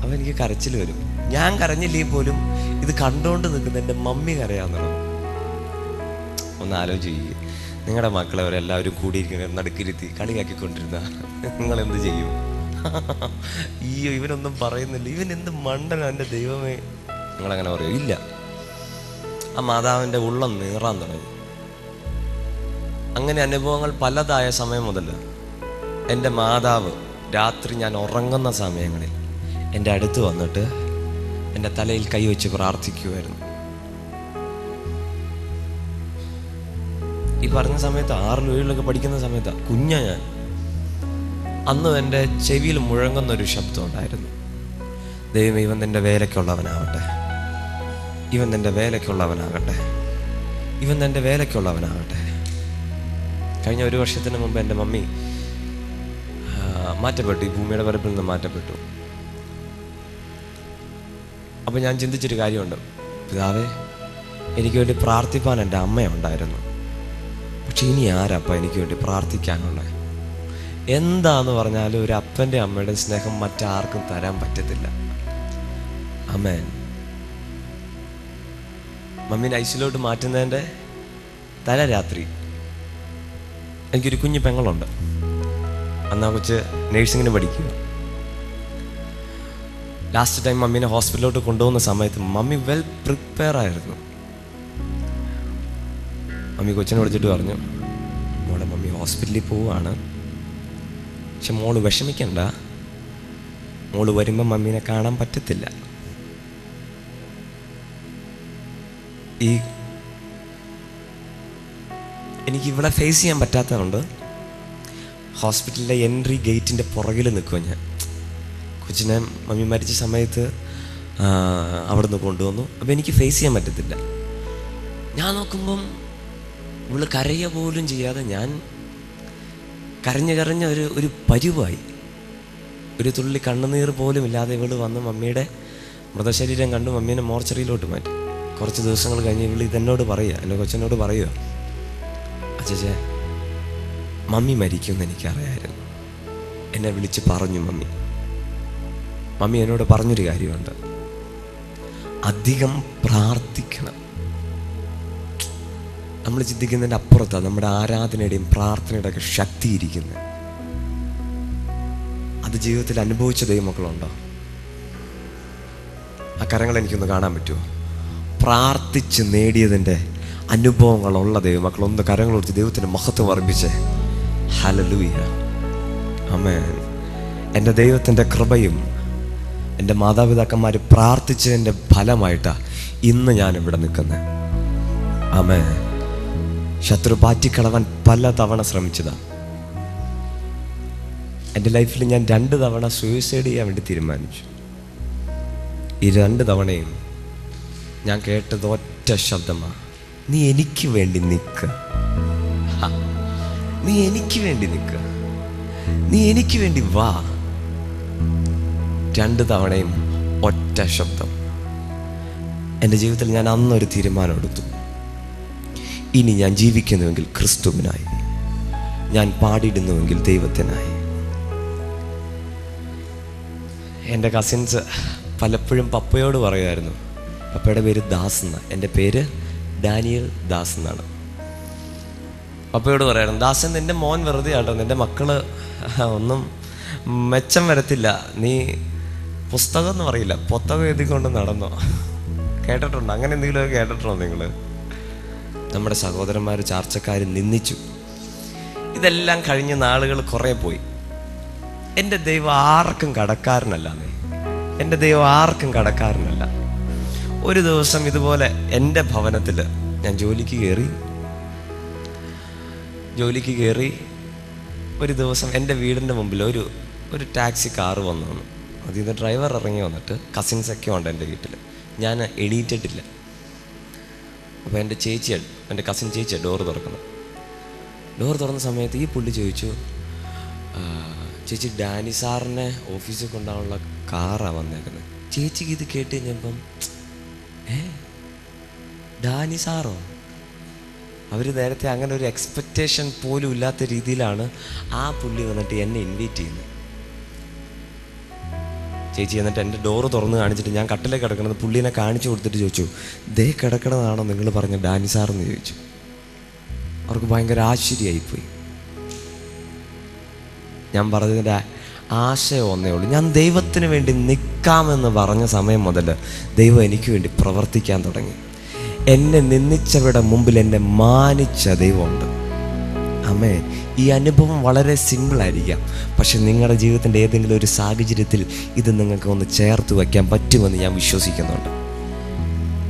അപ്പം എനിക്ക് കരച്ചിൽ വരും. ഞാൻ കരഞ്ഞില്ലെങ്കിൽ പോലും ഇത് കണ്ടുകൊണ്ട് നിൽക്കുന്ന എൻ്റെ മമ്മി കരയാമെന്നാണ്. ഒന്ന് ആലോചിക്കുക, നിങ്ങളുടെ മക്കളെ അവരെല്ലാവരും കൂടിയിരിക്കുന്ന നടുക്കിരുത്തി കളിയാക്കിക്കൊണ്ടിരുന്ന നിങ്ങളെന്ത് ചെയ്യും? അയ്യോ ഇവനൊന്നും പറയുന്നില്ല, ഇവൻ എന്ത് മണ്ടന, എൻ്റെ ദൈവമേ, നിങ്ങളങ്ങനെ പറയൂ? ഇല്ല. ആ മാതാവിൻ്റെ ഉള്ളം നീറാൻ തുടങ്ങി. അങ്ങനെ അനുഭവങ്ങൾ പലതായ സമയം മുതൽ എൻ്റെ മാതാവ് രാത്രി ഞാൻ ഉറങ്ങുന്ന സമയങ്ങളിൽ എൻ്റെ അടുത്ത് വന്നിട്ട് എൻ്റെ തലയിൽ കൈവച്ച് പ്രാർത്ഥിക്കുമായിരുന്നു. ഈ പറഞ്ഞ സമയത്ത് 6, 7 പഠിക്കുന്ന സമയത്താണ്, കുഞ്ഞാണ് ഞാൻ. അന്ന് എൻ്റെ ചെവിയിൽ മുഴങ്ങുന്നൊരു ശബ്ദം ഉണ്ടായിരുന്നു, ദൈവമേ ഇവൻ നിൻ്റെ വേലയ്ക്കുള്ളവനാകട്ടെ, ഇവൻ നിൻ്റെ വേലയ്ക്കുള്ളവനാകട്ടെ, ഇവൻ നിൻ്റെ വേലയ്ക്കുള്ളവനാകട്ടെ. കഴിഞ്ഞ 1 വർഷത്തിന് മുമ്പ് എൻ്റെ മമ്മി മാറ്റപ്പെട്ടു, ഈ ഭൂമിയുടെ പരപ്പിൽ നിന്ന് മാറ്റപ്പെട്ടു. അപ്പോൾ ഞാൻ ചിന്തിച്ചൊരു കാര്യമുണ്ട്, പിതാവേ എനിക്ക് വേണ്ടി പ്രാർത്ഥിപ്പാൻ എൻ്റെ അമ്മയുണ്ടായിരുന്നു, പക്ഷെ ഇനി ആരപ്പ എനിക്ക് വേണ്ടി പ്രാർത്ഥിക്കാനുള്ളത്? എന്താന്ന് പറഞ്ഞാലും ഒരു അപ്പൻ്റെ അമ്മയുടെ സ്നേഹം മറ്റാർക്കും തരാൻ പറ്റത്തില്ല. അമ്മേൻ. മമ്മീനെ ഐസിലോട്ട് മാറ്റുന്നതിൻ്റെ തല രാത്രി എനിക്കൊരു കുഞ്ഞു പെങ്ങളുണ്ട്. അന്നാ കൊച്ച് നേഴ്സിങ്ങിന് പഠിക്കുക. ലാസ്റ്റ് ടൈം മമ്മീനെ ഹോസ്പിറ്റലിലോട്ട് കൊണ്ടുപോകുന്ന സമയത്ത് മമ്മി വെൽ പ്രിപ്പയർ ആയിരുന്നു. മമ്മി കൊച്ചിനെ വിളിച്ചിട്ട് പറഞ്ഞു, മോളെ മമ്മി ഹോസ്പിറ്റലിൽ പോവുകയാണ്, പക്ഷെ മോള് വിഷമിക്കണ്ട, മോള് വരുമ്പോൾ മമ്മീനെ കാണാൻ പറ്റത്തില്ല. ഈ എനിക്കിവിടെ ഫേസ് ചെയ്യാൻ പറ്റാത്തതുകൊണ്ട് ഹോസ്പിറ്റലിലെ എൻട്രി ഗേറ്റിൻ്റെ പുറകിൽ നിൽക്കുക ഞാൻ. കൊച്ചിനെ മമ്മി മരിച്ച സമയത്ത് അവിടെ നിന്ന് കൊണ്ടുവന്നു. അപ്പോൾ എനിക്ക് ഫേസ് ചെയ്യാൻ പറ്റത്തില്ല. ഞാൻ നോക്കുമ്പം ഇവള് കരയുക പോലും ചെയ്യാതെ ഞാൻ കരഞ്ഞ് കരഞ്ഞ് ഒരു പരുവായി. ഒരു തുള്ളി കണ്ണുനീർ പോലും ഇല്ലാതെ ഇവള് വന്ന് മമ്മിയുടെ മൃതശരീരം കണ്ട് മമ്മീനെ മോർച്ചറിയിലോട്ട് മാറ്റി. കുറച്ച് ദിവസങ്ങൾ കഴിഞ്ഞ് ഇവള് ഇതെന്നോട് പറയുക, എൻ്റെ കൊച്ചനോട് പറയുക, അച്ഛേ മമ്മി മരിക്കുമെന്ന് എനിക്കറിയായിരുന്നു, എന്നെ വിളിച്ച് പറഞ്ഞു മമ്മി. മമ്മി എന്നോട് പറഞ്ഞൊരു കാര്യമുണ്ട്, അധികം പ്രാർത്ഥിക്കണം. നമ്മൾ ചിന്തിക്കുന്നതിൻ്റെ അപ്പുറത്താണ് നമ്മുടെ ആരാധനയുടെയും പ്രാർത്ഥനയുടെ ഒക്കെ ശക്തി ഇരിക്കുന്നത്. അത് ജീവിതത്തിൽ അനുഭവിച്ച ദൈവമക്കളുണ്ടോ? ആ കരങ്ങൾ എനിക്കൊന്ന് കാണാൻ പറ്റുമോ? പ്രാർത്ഥിച്ച് നേടിയതിൻ്റെ അനുഭവങ്ങളുള്ള ദൈവമക്കൾ ഒന്ന് കരങ്ങൾ കൊടുത്ത് ദൈവത്തിൻ്റെ മഹത്വം വർദ്ധിപ്പിച്ചേ. ഹല്ലേലൂയ, ആമേൻ. എൻ്റെ ദൈവത്തിൻ്റെ കൃപയും എൻ്റെ മാതാപിതാക്കന്മാർ പ്രാർത്ഥിച്ചതിൻ്റെ ഫലമായിട്ടാണ് ഇന്ന് ഞാനിവിടെ നിൽക്കുന്നത്. ആമേൻ. ശത്രു പാറ്റിക്കളവൻ പല തവണ ശ്രമിച്ചതാണ്. എൻ്റെ ലൈഫിൽ ഞാൻ 2 തവണ സൂയിസൈഡ് ചെയ്യാൻ വേണ്ടി തീരുമാനിച്ചു. ഈ 2 തവണയും ഞാൻ കേട്ടത് ഒറ്റ ശബ്ദമാണ്, നീ എനിക്ക് വേണ്ടി നിൽക്കുക, നീ എനിക്ക് വേണ്ടി നിൽക്കുക, നീ എനിക്ക് വേണ്ടി വാ. 2 തവണയും ഒറ്റ ശബ്ദം. എൻ്റെ ജീവിതത്തിൽ ഞാൻ അന്നൊരു തീരുമാനം എടുത്തു, ഇനി ഞാൻ ജീവിക്കുന്നുവെങ്കിൽ ക്രിസ്തുവിനായി, ഞാൻ പാടിയിടുന്നുവെങ്കിൽ ദൈവത്തിനായി. എൻ്റെ കസിൻസ് പലപ്പോഴും പപ്പയോട് പറയുമായിരുന്നു, പപ്പയുടെ പേര് ദാസ് എന്നാണ്, എൻ്റെ പേര് ഡാനിയൽ ദാസ് എന്നാണ്. പപ്പയോട് പറയായിരുന്നു, ദാസൻ നിൻ്റെ മോൻ വെറുതെ ആട്ടോ, നിൻ്റെ മക്കള് ഒന്നും മെച്ചം വരത്തില്ല, നീ പുസ്തകം എന്ന് പറയില്ല, പുസ്തകം എഴുതിക്കൊണ്ട് നടന്നോ. കേട്ടിട്ടുണ്ടോ അങ്ങനെ എന്തെങ്കിലുമൊക്കെ? കേട്ടിട്ടുണ്ടോ നിങ്ങൾ? നമ്മുടെ സഹോദരന്മാർ ചാർച്ചക്കാർ നിന്ദിച്ചു. ഇതെല്ലാം കഴിഞ്ഞ നാളുകൾ കുറേ പോയി. എൻ്റെ ദൈവം ആർക്കും കടക്കാരനല്ല, എൻ്റെ ദൈവം ആർക്കും കടക്കാരനല്ല. ഒരു ദിവസം ഇതുപോലെ എൻ്റെ ഭവനത്തിൽ ഞാൻ ജോലിക്ക് കയറി ഒരു ദിവസം എൻ്റെ വീടിൻ്റെ മുമ്പിൽ ഒരു ടാക്സി കാറ് വന്നു. അതിൽ നിന്ന് ഡ്രൈവർ ഇറങ്ങി വന്നിട്ട്, കസിൻസൊക്കെ ഉണ്ട് എൻ്റെ വീട്ടിൽ, ഞാൻ എണീറ്റിട്ടില്ല. അപ്പോൾ എൻ്റെ കസിൻ ചേച്ചിയാണ് ഡോറ് തുറക്കുന്നത്. ഡോറ് തുറന്ന സമയത്ത് ഈ പുള്ളി ചോദിച്ചു, ചേച്ചി ഡാനി സാറിനെ ഓഫീസിൽ കൊണ്ടുപോകാനുള്ള കാറാണ് വന്നേക്കുന്നത്. ചേച്ചിക്ക് ഇത് കേട്ട് കഴിഞ്ഞപ്പം, ഏ ഡാനി സാറോ? അവർ നേരത്തെ അങ്ങനെ ഒരു എക്സ്പെക്റ്റേഷൻ പോലും ഇല്ലാത്ത രീതിയിലാണ് ആ പുള്ളി വന്നിട്ട് എന്നെ ഇൻവൈറ്റ് ചെയ്യുന്നത്. ചേച്ചി എന്നിട്ട് എൻ്റെ ഡോറ് തുറന്ന് കാണിച്ചിട്ട്, ഞാൻ കട്ടിലേക്ക് കിടക്കണത് പുള്ളീനെ കാണിച്ചു കൊടുത്തിട്ട് ചോദിച്ചു, ദേ കിടക്കണതാണോ നിങ്ങൾ പറഞ്ഞ ഡാനി സാറെന്ന് ചോദിച്ചു. അവർക്ക് ഭയങ്കര ആശ്ചര്യമായിപ്പോയി. ഞാൻ പറഞ്ഞതിൻ്റെ ആശയം ഒന്നേ ഉള്ളൂ, ഞാൻ ദൈവത്തിന് വേണ്ടി നിൽക്കാമെന്ന് പറഞ്ഞ സമയം മുതൽ ദൈവം എനിക്ക് വേണ്ടി പ്രവർത്തിക്കാൻ തുടങ്ങി. എന്നെ നിന്ദിച്ചവരുടെ മുമ്പിൽ എന്നെ മാനിച്ച ദൈവമുണ്ട്. ആമേൻ. ഈ അനുഭവം വളരെ സിമ്പിളായിരിക്കാം, പക്ഷെ നിങ്ങളുടെ ജീവിതത്തിൻ്റെ ഏതെങ്കിലും ഒരു സാഹചര്യത്തിൽ ഇത് നിങ്ങൾക്ക് ഒന്ന് ചേർത്ത് വയ്ക്കാൻ പറ്റുമെന്ന് ഞാൻ വിശ്വസിക്കുന്നുണ്ട്.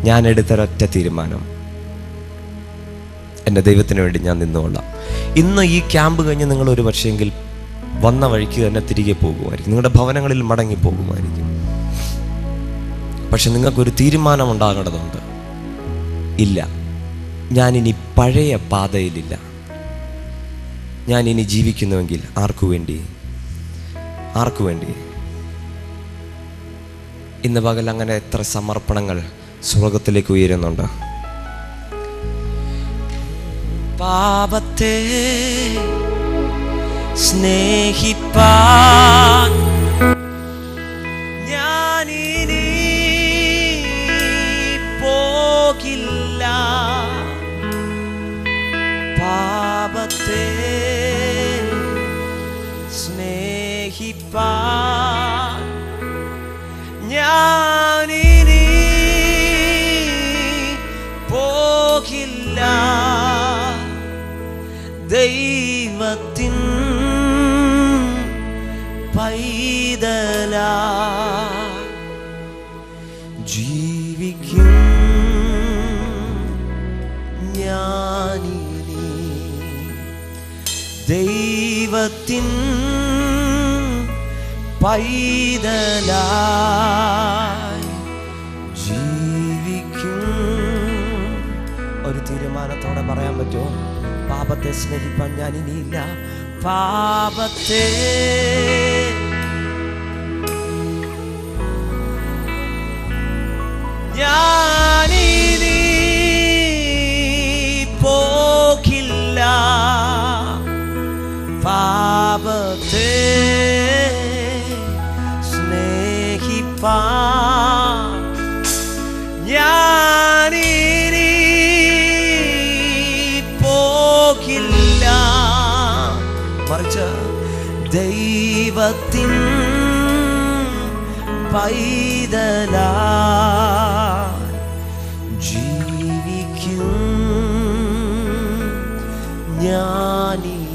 ഞാൻ എടുത്തൊരൊറ്റ തീരുമാനം, എൻ്റെ ദൈവത്തിന് വേണ്ടി ഞാൻ നിന്നുകൊള്ളാം. ഇന്ന് ഈ ക്യാമ്പ് കഴിഞ്ഞ് നിങ്ങൾ ഒരു പക്ഷേങ്കിൽ വന്ന വഴിക്ക് തന്നെ തിരികെ പോകുമായിരിക്കും, നിങ്ങളുടെ ഭവനങ്ങളിൽ മടങ്ങി പോകുമായിരിക്കും. പക്ഷെ നിങ്ങൾക്കൊരു തീരുമാനം ഉണ്ടാകേണ്ടതുണ്ട്, ഇല്ല, ഞാനിനി പഴയ പാതയിലില്ല, ഞാനിനി ജീവിക്കുന്നുവെങ്കിൽ ആർക്കു വേണ്ടി. ഇന്ന് പകൽ അങ്ങനെ എത്ര സമർപ്പണങ്ങൾ സ്വർഗത്തിലേക്ക് ഉയരുന്നുണ്ട്. പാപത്തെ സ്നേഹിപ്പാൻ ഞാനിനി പോകില്ല, പാപത്തെ സ്നേഹിപ്പാൻ ഞാനിനി പോകില്ല. தெய்வத்தின் பைதலா ജീവിക്കും ഞാനിനി ദൈവത്തിൻ പൈതലായി ജീവിക്കും. ഒരു തീരുമാനത്തോടെ പറയാൻ പറ്റുമോ? പാപത്തെ സ്നേഹിപ്പാൻ ഞാനിനിയില്ല. പാപത്തെ ഞാനിനി പോകില്ല. പാപത്തെ സ്നേഹിപ്പാൻ ഞാനിനി പോകില്ല, മറിച്ച് ദൈവത്തിൻ പൈതലാ ജീവിക്കും ഞാനിനി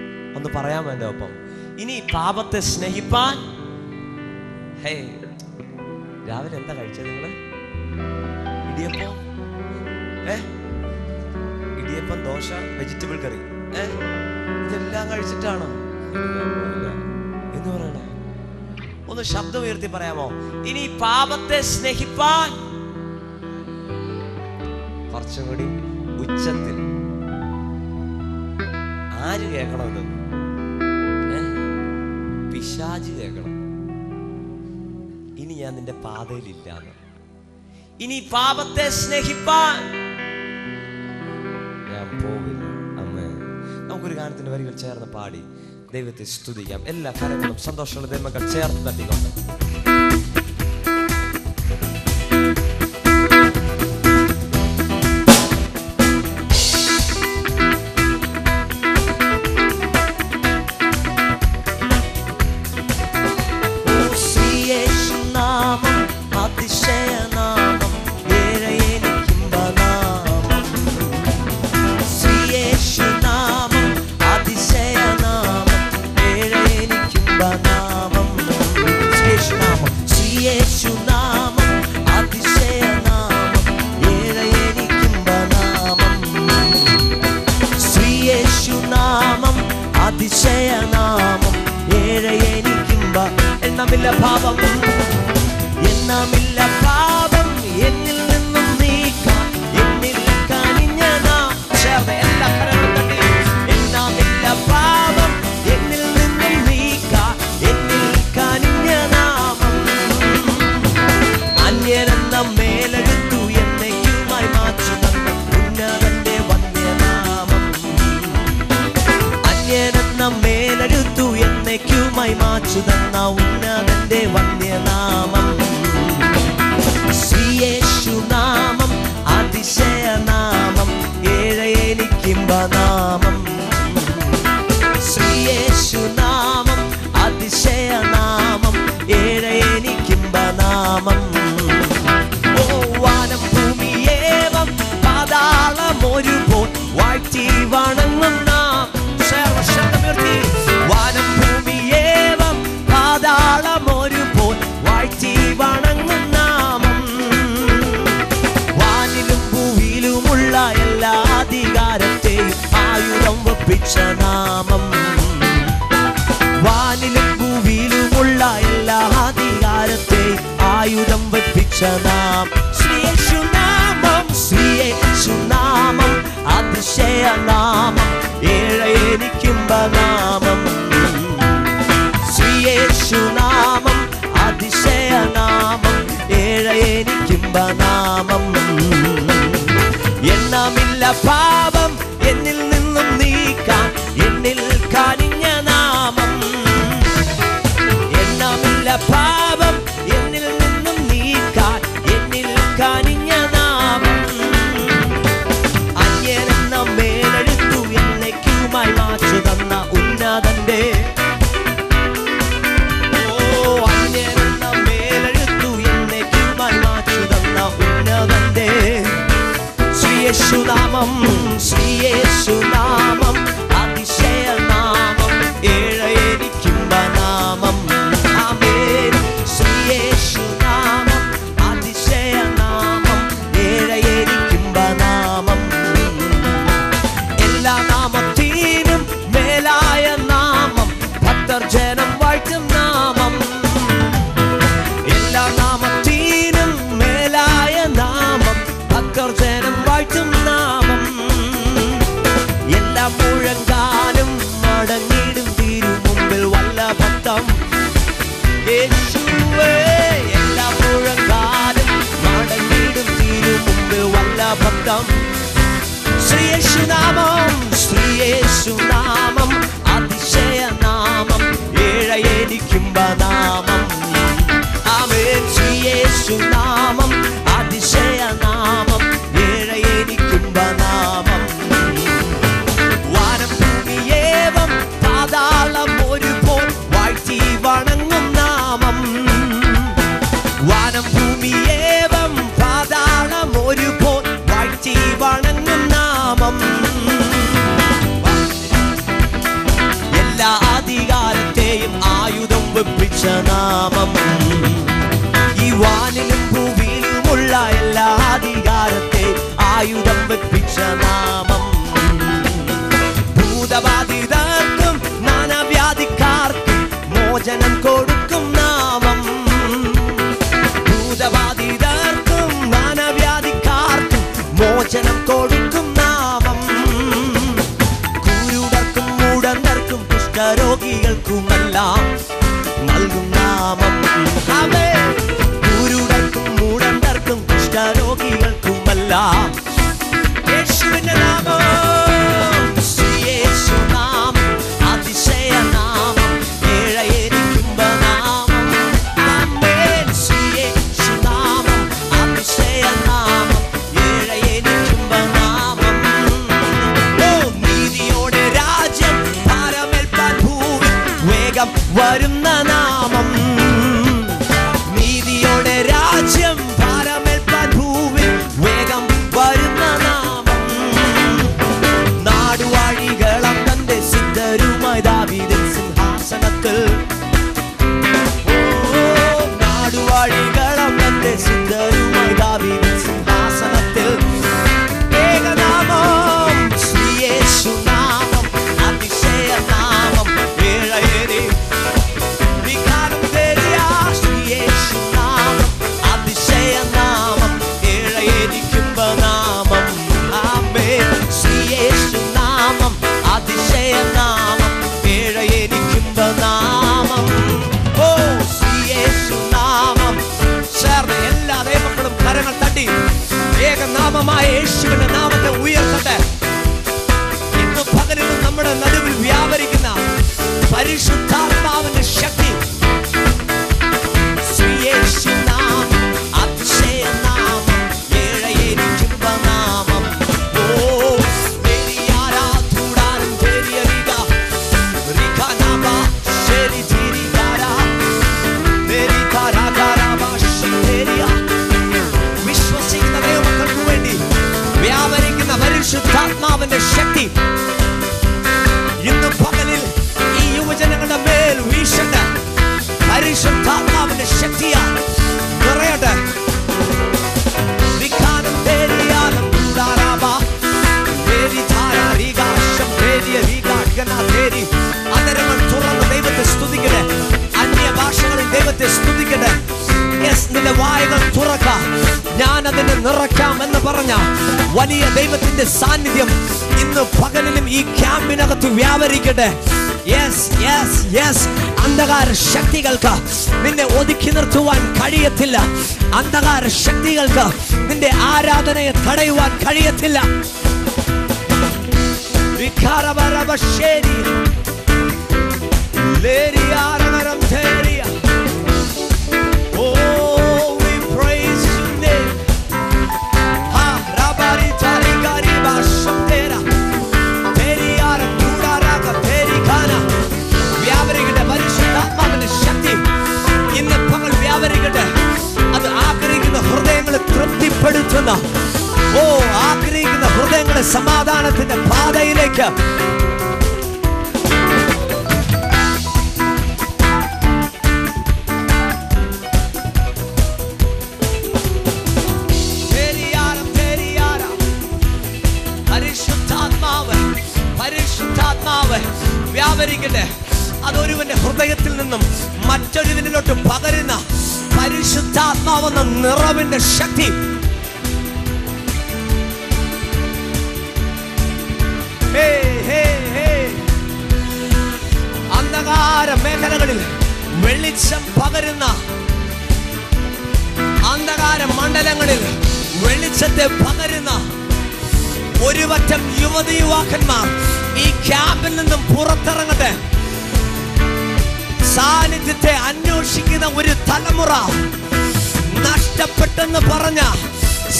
ഒന്ന് പറയാൻ വേണ്ട. ഒപ്പം ഇനി പാപത്തെ സ്നേഹിപ്പാൻ. ഹേ, രാവിലെ എന്താ കഴിച്ചത് നിങ്ങൾ? ഇടിയപ്പം, ഇടിയപ്പം, ദോശ, വെജിറ്റബിൾ കറി, ഇതെല്ലാം കഴിച്ചിട്ടാണോ എന്ന് പറയണേ? ഒന്ന് ശബ്ദം ഉയർത്തി പറയാമോ? ഇനി പാപത്തെ സ്നേഹിപ്പാൻ. കുറച്ചും കൂടി ഉച്ചത്തിൽ. ആര് കേൾക്കണത്? പിശാച് കേൾക്കണം. ഇനി ഞാൻ നിന്റെ പാതയിലില്ല. ഇനി പാപത്തെ സ്നേഹിപ്പാൻ ഞാൻ പോകില്ല. അമ്മേ, നമുക്കൊരു ഗാനത്തിന്റെ വരികൾ ചേർന്ന് പാടി ദൈവത്തെ സ്തുതിക്കാം. എല്ലാ കാര്യങ്ങളും സന്തോഷമുള്ള ദൈവമക്കൾ ചേർത്ത് തട്ടിക്കൊണ്ട് പാപം എന്നിൽ നിന്നും നീക്കാം. ദർജനം വാഴ്ത്തും നാമം. എല്ലാ നാമത്തിനും മേലായ നാമം, അക്കർജനം വാഴ്ത്തും നാമം. എല്ലാ മുഴങ്കാലും മടങ്ങിടും തിരു മുമ്പിൽ വല്ല ഭക്തം യേശുവേ. എല്ലാ മുഴങ്കാലും മടങ്ങിടും തിരു മുമ്പിൽ വല്ല ഭക്തം. ശ്രീ യേശുനാമം, ശ്രീ യേശുനാമം, അതിശയനാമം, ഏഴയടിക്കുമ്പനാമം. ആമേൻ. ശ്രീ യേശുനാമം, അതിശയനാമം, ഏഴയടിക്കുമ്പനാമം. വാനം ഭൂമിയേവം പാതാളം ഒരുപോൽ വാഴ്ത്തി വണങ്ങും നാമം. വാനം ഭൂമിയേവം പാതാളം ഒരുപോൽ വാഴ്ത്തി വണങ്ങും നാമം. എല്ലാ അധികാരത്തെയും ആയുധം വെപ്പിച്ച നാമം. ഈ വാനിലും ഭൂമിയിലുമുള്ള എല്ലാ അധികാരത്തെയും ആയുധം വെപ്പിച്ച നാമം. ഭൂതബാധിതർക്കും നാനാവ്യാധിക്കാർക്കും മോചനം കൊടുക്കും നാമം. ഭൂതബാധിതർക്കും നാനാവ്യാധിക്കാർക്കും മോചനം കൊടുക്കും നാമം. കുരുടർക്കും മുടന്തർക്കും കുഷ്ഠരോഗികൾക്കുമെല്ലാം നൽകും നാമം. കുരുടർക്കും മുടന്തർക്കും കുഷ്ഠരോഗികൾക്കുമെല്ലാം യേശുവിന്റെ നാമം. ശ്രീ യേശുനാമം, അതിശയനാമം, ഏഴയരിക്കുമ്പ നാമം. ആമേൻ. ശ്രീ യേശുനാമം, അതിശയനാമം, ഏഴയരിക്കുമ്പ നാമം. ഓ നീതിയോടെ രാജ്യം ഭാരമേൽപ്പാൻ ഭൂമി വേഗം വരുന്ന നാമം. നീതിയോടെ രാജ്യം ഭാരമേൽപ്പാൻ ഭൂമി വേഗം വരുന്ന നാമം. നാടുവാഴികളം തന്റെ സിദ്ധരുമായി ദാവീദിൻ സിംഹാസനത്തിൽ. ഓ നാടുവാഴികളം തന്റെ സിദ്ധരുമായി ദാവീദിൻ സിംഹാസനത്തിൽ. ഏകനാമം, ശ്രീ യേശുനാമം, അതിശയനാമം, ഏഴയരി വികാരം തരിയാ. ശ്രീ യേശുനാമം, അതിശയനാമം, ഏഴയരിക്കുമ്പ നാമം. ആമേൻ. ശ്രീ യേശുനാമം, അതിശയനാമം, ഏഴയരിക്കുമ്പ നാമം. ഓ ശ്രീ യേശുനാമം. ചേർന്ന് എല്ലാ ദൈവമക്കളും കരങ്ങൾ തട്ടി ഏകനാമമായ യേശുവിന്റെ നാമത്തെ ഉയർത്തട്ടെ. ഇന്ന് പകലിലും നമ്മുടെ നടുവിൽ വ്യാപരിക്കുന്ന പരിശുദ്ധാത്മാവിന്റെ ശക്തി. ശ്രീ യേശുനാമം, അതിശയനാമം, ഏഴയരിക്കുമ്പ നാമം. ഓ ശരിയാരാധൂടാനും ശരിയരിക റിഖനാമ ശരി ചിരികാര തെരികാരാകാരാവാശിരിയ. വിശ്വസിക്കുന്ന ദൈവമക്കൾക്ക് വേണ്ടി വ്യാപരിക്കുന്ന പരിശുദ്ധാത്മാവിന്റെ ശക്തി ഇന്ന് പകലിൽ ഈ യുവജനങ്ങളുടെ മേൽ വീശട്ടെ. പരിശുദ്ധാത്മാവിന്റെ ശക്തിയാണ് നിറയട്ടെ. വിഖാനം തേരിയാലം കൂടാരാവ തേരി ധാരാരികാശം തേരിയ വികാഗന തേരി. അനരങ്ങൾ തുറന്ന് ദൈവത്തെ സ്തുതിക്കട്ടെ. അന്യഭാഷകളിൽ ദൈവത്തെ സ്തുതിക്കട്ടെ. യെസ്, നിന്റെ വായകൾ തുറക്ക, ഞാനതിനെ നിറയ്ക്കാം എന്ന് പറഞ്ഞ വലിയ ദൈവത്തിന്റെ സാന്നിധ്യം ഇന്ന് പകലിലും ഈ ക്യാമ്പിനകത്ത് വ്യാപരിക്കട്ടെ. Yes yes yes. അന്ധകാര ശക്തികൾക്ക് നിന്നെ ഒതുക്കി നിർത്തുവാൻ കഴിയത്തില്ല. അന്ധകാര ശക്തികൾക്ക് നിന്റെ ആരാധനയെ തടയുവാൻ കഴിയത്തില്ല. പരിശുദ്ധാത്മാവിന്റെ ശക്തി ഇന്ന് പകൽ വ്യാപരിക്കട്ടെ. അത് ആഗ്രഹിക്കുന്ന ഹൃദയങ്ങളെ തൃപ്തിപ്പെടുത്തുന്ന, ഓ ആഗ്രഹിക്കുന്ന ഹൃദയങ്ങളെ സമാധാനത്തിന്റെ പാതയിലേക്ക്. പരിശുദ്ധാത്മാവ് വ്യാപരിക്കട്ടെ. അതൊരുവന്റെ ഹൃദയത്തിൽ നിന്നും മറ്റൊരുവിനിലോട്ട് പകരുന്ന പരിശുദ്ധാത്മാവെന്ന നിറവിന്റെ ശക്തി. അന്ധകാര മേഖലകളിൽ വെളിച്ചം പകരുന്ന, അന്ധകാര മണ്ഡലങ്ങളിൽ വെളിച്ചത്തെ പകരുന്ന ഒരുപറ്റം യുവതി യുവാക്കന്മാർ ഈ ക്യാമ്പിൽ നിന്നും പുറത്തിറങ്ങട്ടെ. സാന്നിധ്യത്തെ അന്വേഷിക്കുന്ന ഒരു തലമുറ, നഷ്ടപ്പെട്ടെന്ന് പറഞ്ഞ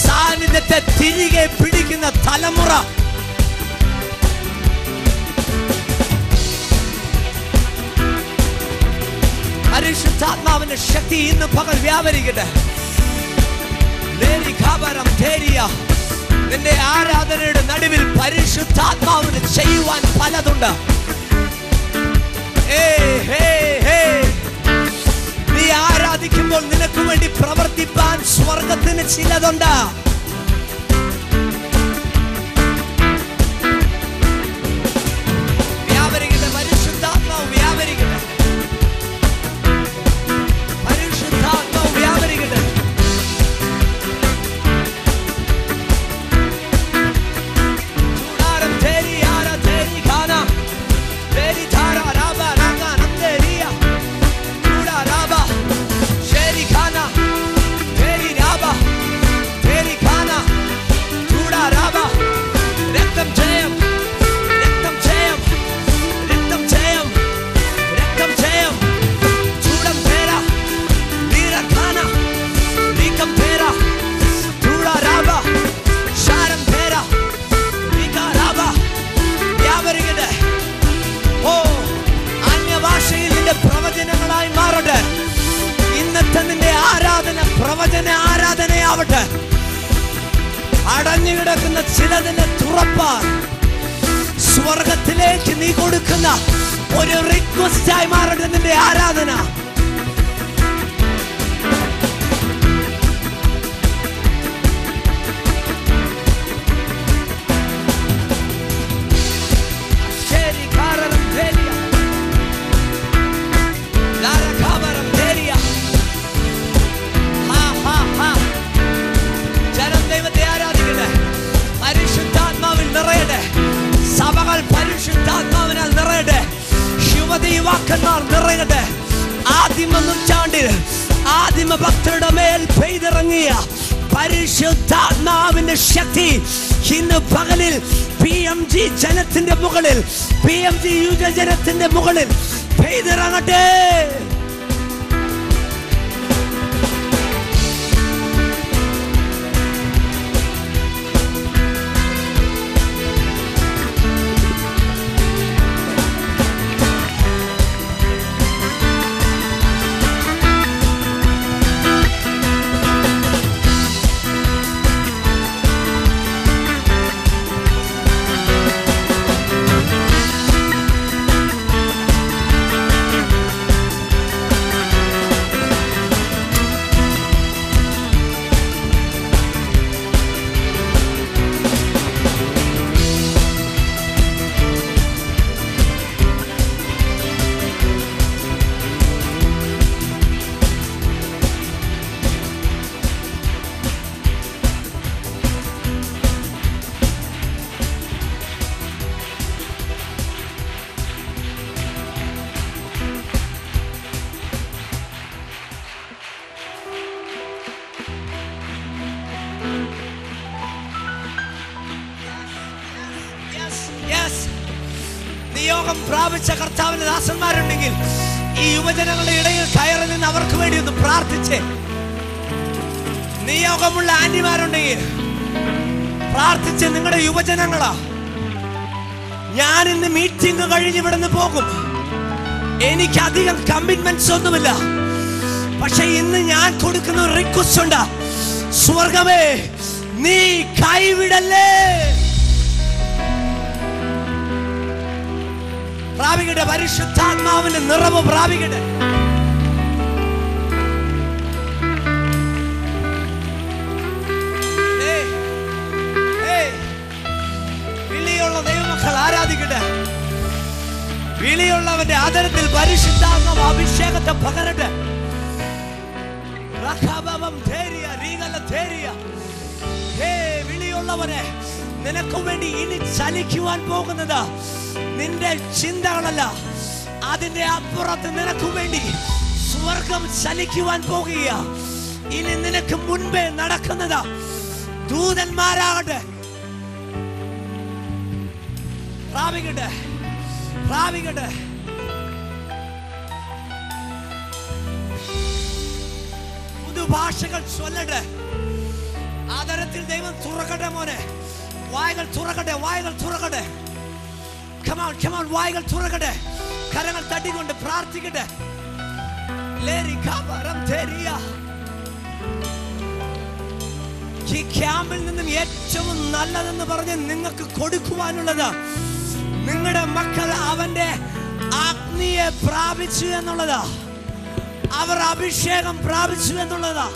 സാന്നിധ്യത്തെ തിരികെ പിടിക്കുന്ന തലമുറ. പരിശുദ്ധാത്മാവിന്റെ ശക്തി ഇന്ന് പകൽ വ്യാപരിക്കട്ടെ. നിന്റെ ആരാധനയുടെ നടുവിൽ പരിശുദ്ധാത്മാവിന് ചെയ്യുവാൻ പലതുണ്ട്. നീ ആരാധിക്കുമ്പോൾ നിനക്ക് വേണ്ടി പ്രവർത്തിപ്പാൻ സ്വർഗത്തിന് ചിലതുണ്ട്. ജനത്തിന്റെ മുകളിൽ പെയ്തിറങ്ങട്ടെ. കർത്താവിന്റെ ദാസന്മാരുണ്ടെങ്കിൽ ഈ യുവജനങ്ങളുടെ ഇടയിൽ കയറി നിന്ന് അവർക്ക് വേണ്ടി ഒന്ന് പ്രാർത്ഥിച്ചേ. നിയോഗമുള്ള ആന്റിമാരുണ്ടെങ്കിൽ പ്രാർത്ഥിച്ച് നിങ്ങളുടെ യുവജനങ്ങളാ, ഞാൻ ഇന്ന് മീറ്റിംഗ് കഴിഞ്ഞ് ഇവിടെ നിന്ന് പോകും, എനിക്കധികം കമ്മിറ്റ്മെന്റ്സ് ഒന്നുമില്ല, പക്ഷെ ഇന്ന് ഞാൻ കൊടുക്കുന്ന ഒരു റിക്വസ്റ്റ് ഉണ്ട്, സ്വർഗമേ നീ കൈവിടല്ലേ. പ്രാപിക്കട്ടെ, പരിശുദ്ധാത്മാവിന്റെ നിറവ് പ്രാപിക്കട്ടെ. വിളിയുള്ള ദൈവമക്കൾ ആരാധിക്കട്ടെ. വിളിയുള്ളവന്റെ ആദരത്തിൽ പരിശുദ്ധാത്മ അഭിഷേകത്തെ പകരട്ടെ. രക്ഷാബവം ധേരിയ രീഗല ധേരിയ ഹേ വിളിയുള്ളവനെ നിനക്ക് വേണ്ടി ഇനി ചലിക്കുവാൻ പോകുന്നത് നിന്റെ ചിന്തകളല്ല, അതിന്റെ അപ്പുറത്ത് നിനക്ക് വേണ്ടി സ്വർഗം ചലിക്കുവാൻ പോകുക. ഇനി നിനക്ക് മുൻപേ നടക്കുന്നത് ദൂതന്മാരാകട്ടെ. പ്രാപിക്കട്ടെ, പ്രാപിക്കട്ടെ. പുതുഭാഷകൾ ചൊല്ലട്ടെ. ആദരത്തിൽ ദൈവം തുറക്കട്ടെ മോനെ. വായകൾ തുറക്കട്ടെ, വായകൾ തുറക്കട്ടെ. Come on, come on, വായകൾ തുറക്കട്ടെ. കരങ്ങൾ തട്ടിക്കൊണ്ട് പ്രാർത്ഥിക്കട്ടെ. ഈ ക്യാമ്പിൽ നിന്നും ഏറ്റവും നല്ലതെന്ന് പറഞ്ഞ് നിങ്ങൾക്ക് കൊടുക്കുവാനുള്ളത് നിങ്ങളുടെ മക്കൾ അവന്റെ ആജ്ഞയെ പ്രാപിച്ചു എന്നുള്ളതാ, അവർ അഭിഷേകം പ്രാപിച്ചു എന്നുള്ളതാ.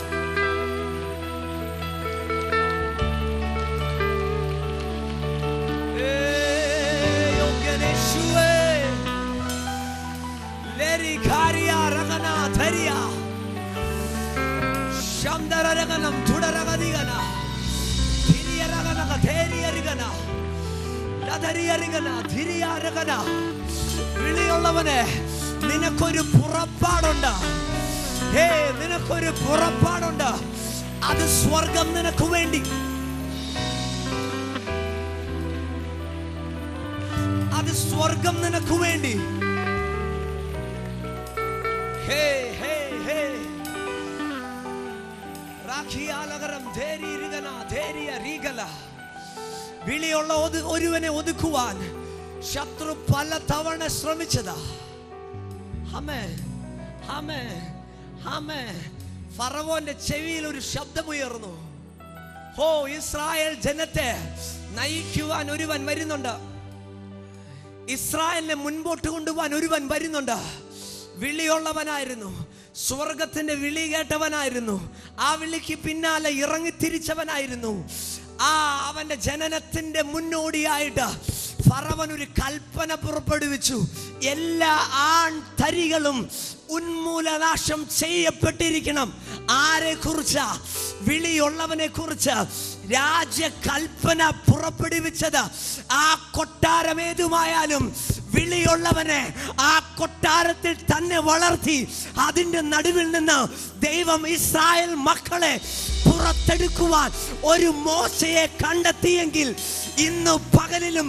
ശംദരരഗനം തുടരഗദിഗന ധിരിയരഗനക ധേരിയരഗന ലധരിയരഗന ധിരിയരഗന. വിളിയുള്ളവനെ നിനക്കൊരു പുറപ്പാടുണ്ട്. ഹേ, നിനക്കൊരു പുറപ്പാടുണ്ട്. അത് സ്വർഗം നിനക്ക് വേണ്ടി, അത് സ്വർഗം നിനക്ക് വേണ്ടി. ഹേ ഹേ ഹേ രാഖിയാലകരം ധേരി ഋഗന ധേരിയ ഋഗല. വിളിയുള്ള ഒരുവനെ ഒതുക്കുവാൻ ശത്രു പല തവണ ശ്രമിച്ചതാ. ആമേൻ, ആമേൻ, ആമേൻ. ഫറവോന്റെ ചെവിയിൽ ഒരു ശബ്ദമുയർന്നു. ഹോ, ഇസ്രായേൽ ജനത്തെ നയിക്കുവാൻ ഒരുവൻ വരുന്നുണ്ട്. ഇസ്രായേലിനെ മുൻപോട്ട് കൊണ്ടുപോകാൻ ഒരുവൻ വരുന്നുണ്ട്. വിളിയുള്ളവനായിരുന്നു, സ്വർഗത്തിന്റെ വിളി കേട്ടവനായിരുന്നു, ആ വിളിക്ക് പിന്നാലെ ഇറങ്ങിത്തിരിച്ചവനായിരുന്നു. ആ അവന്റെ ജനനത്തിന്റെ മുന്നോടിയായിട്ട് ഫറവൻ ഒരു കൽപ്പന പുറപ്പെടുവിച്ചു. എല്ലാ ആൺ തരികളും ഉന്മൂലനാശം ചെയ്യപ്പെട്ടിരിക്കണം. ആരെ കുറിച്ച? വിളിയുള്ളവനെ കുറിച്ച് രാജ്യകൽപ്പന പുറപ്പെടുവിച്ചത്. ആ കൊട്ടാരം ഏതുമായാലും വിളിയുള്ളവനെ ആ കൊട്ടാരത്തിൽ തന്നെ വളർത്തി അതിൻ്റെ നടുവിൽ നിന്ന് ദൈവം ഇസ്രായേൽ മക്കളെ പുറത്തെടുക്കുവാൻ ഒരു മോശയെ കണ്ടെത്തിയെങ്കിൽ ഇന്ന് പകലിലും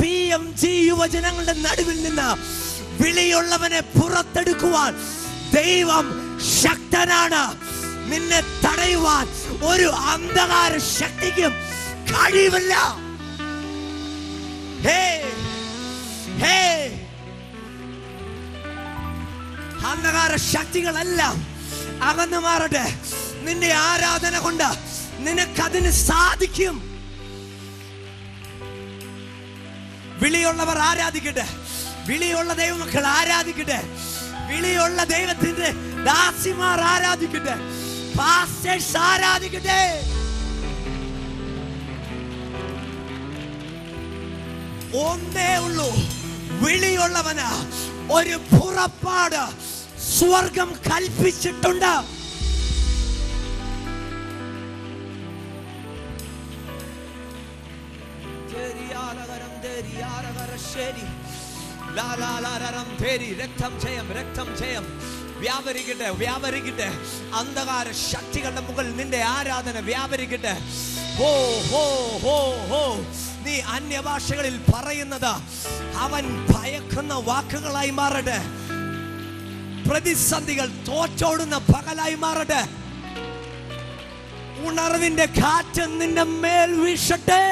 PMG യുവജനങ്ങളുടെ നടുവിൽ നിന്ന് വിളിയുള്ളവനെ പുറത്തെടുക്കുവാൻ ദൈവം ശക്തനാണ്. നിന്നെ തടയുവാൻ ഒരു അന്ധകാര ശക്തിക്കും കഴിവില്ല. ഹേ ഹേ, അന്ധകാര ശക്തികളെല്ലാം അകന്നു മാറട്ടെ. നിന്റെ ആരാധന കൊണ്ട് നിനക്കതിന് സാധിക്കും. വിളിയുള്ളവർ ആരാധിക്കട്ടെ. വിളിയുള്ള ദൈവമക്കൾ ആരാധിക്കട്ടെ. വിളിയുള്ള ദൈവത്തിന്റെ ദാസിമാർ ആരാധിക്കട്ടെ. പാസ്റ്റേഴ്സ് ആരാധിക്കട്ടെ. ഒന്നേ ഉള്ളൂ, വിളിയുള്ളവന് ഒരു പുറപ്പാട് സ്വർഗം കൽപ്പിച്ചിട്ടുണ്ട്. രക്തം ജയം, രക്തം ജയം വ്യാപരിക്കട്ടെ, വ്യാപരിക്കട്ടെ. അന്ധകാര ശക്തികളുടെ മുകളിൽ നിന്റെ ആരാധന വ്യാപരിക്കട്ടെ. ഹോ ഹോ ഹോ ഹോ. നീ അന്യഭാഷകളിൽ പറയുന്നത് അവൻ ഭയക്കുന്ന വാക്കുകളായി മാറട്ടെ. പ്രതിസന്ധികൾ തോറ്റോടുന്ന പകലായി മാറട്ടെ. ഉണർവിന്റെ കാറ്റ് നിന്റെ മേൽ വീശട്ടെ.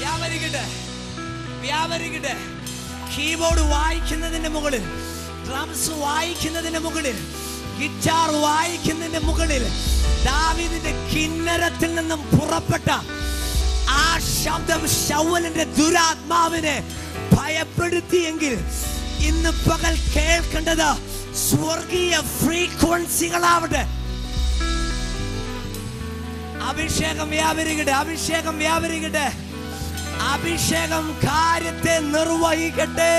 വ്യാപരിക്കട്ടെ, വ്യാപരിക്കട്ടെ. കീബോർഡ് വായിക്കുന്നതിന്റെ മുകളിൽ, ഡ്രംസ് വായിക്കുന്നതിന്റെ മുകളിൽ, ഗിറ്റാർ വായിക്കുന്നതിന്റെ മുകളിൽ ദാവീദിന്റെ കിന്നരത്തിൽ നിന്നും പുറപ്പെട്ട ആ ശബ്ദം ശൗവലിന്റെ ദുരാത്മാവിനെ ഭയപ്പെടുത്തിയെങ്കിൽ ഇന്ന് പകൽ കേൾക്കേണ്ടത് സ്വർഗീയ ഫ്രീക്വൻസികളാവട്ടെ. അഭിഷേകം വ്യാപരിക്കട്ടെ, അഭിഷേകം വ്യാപരിക്കട്ടെ, അഭിഷേകം കാര്യത്തെ നിർവഹിക്കട്ടെ.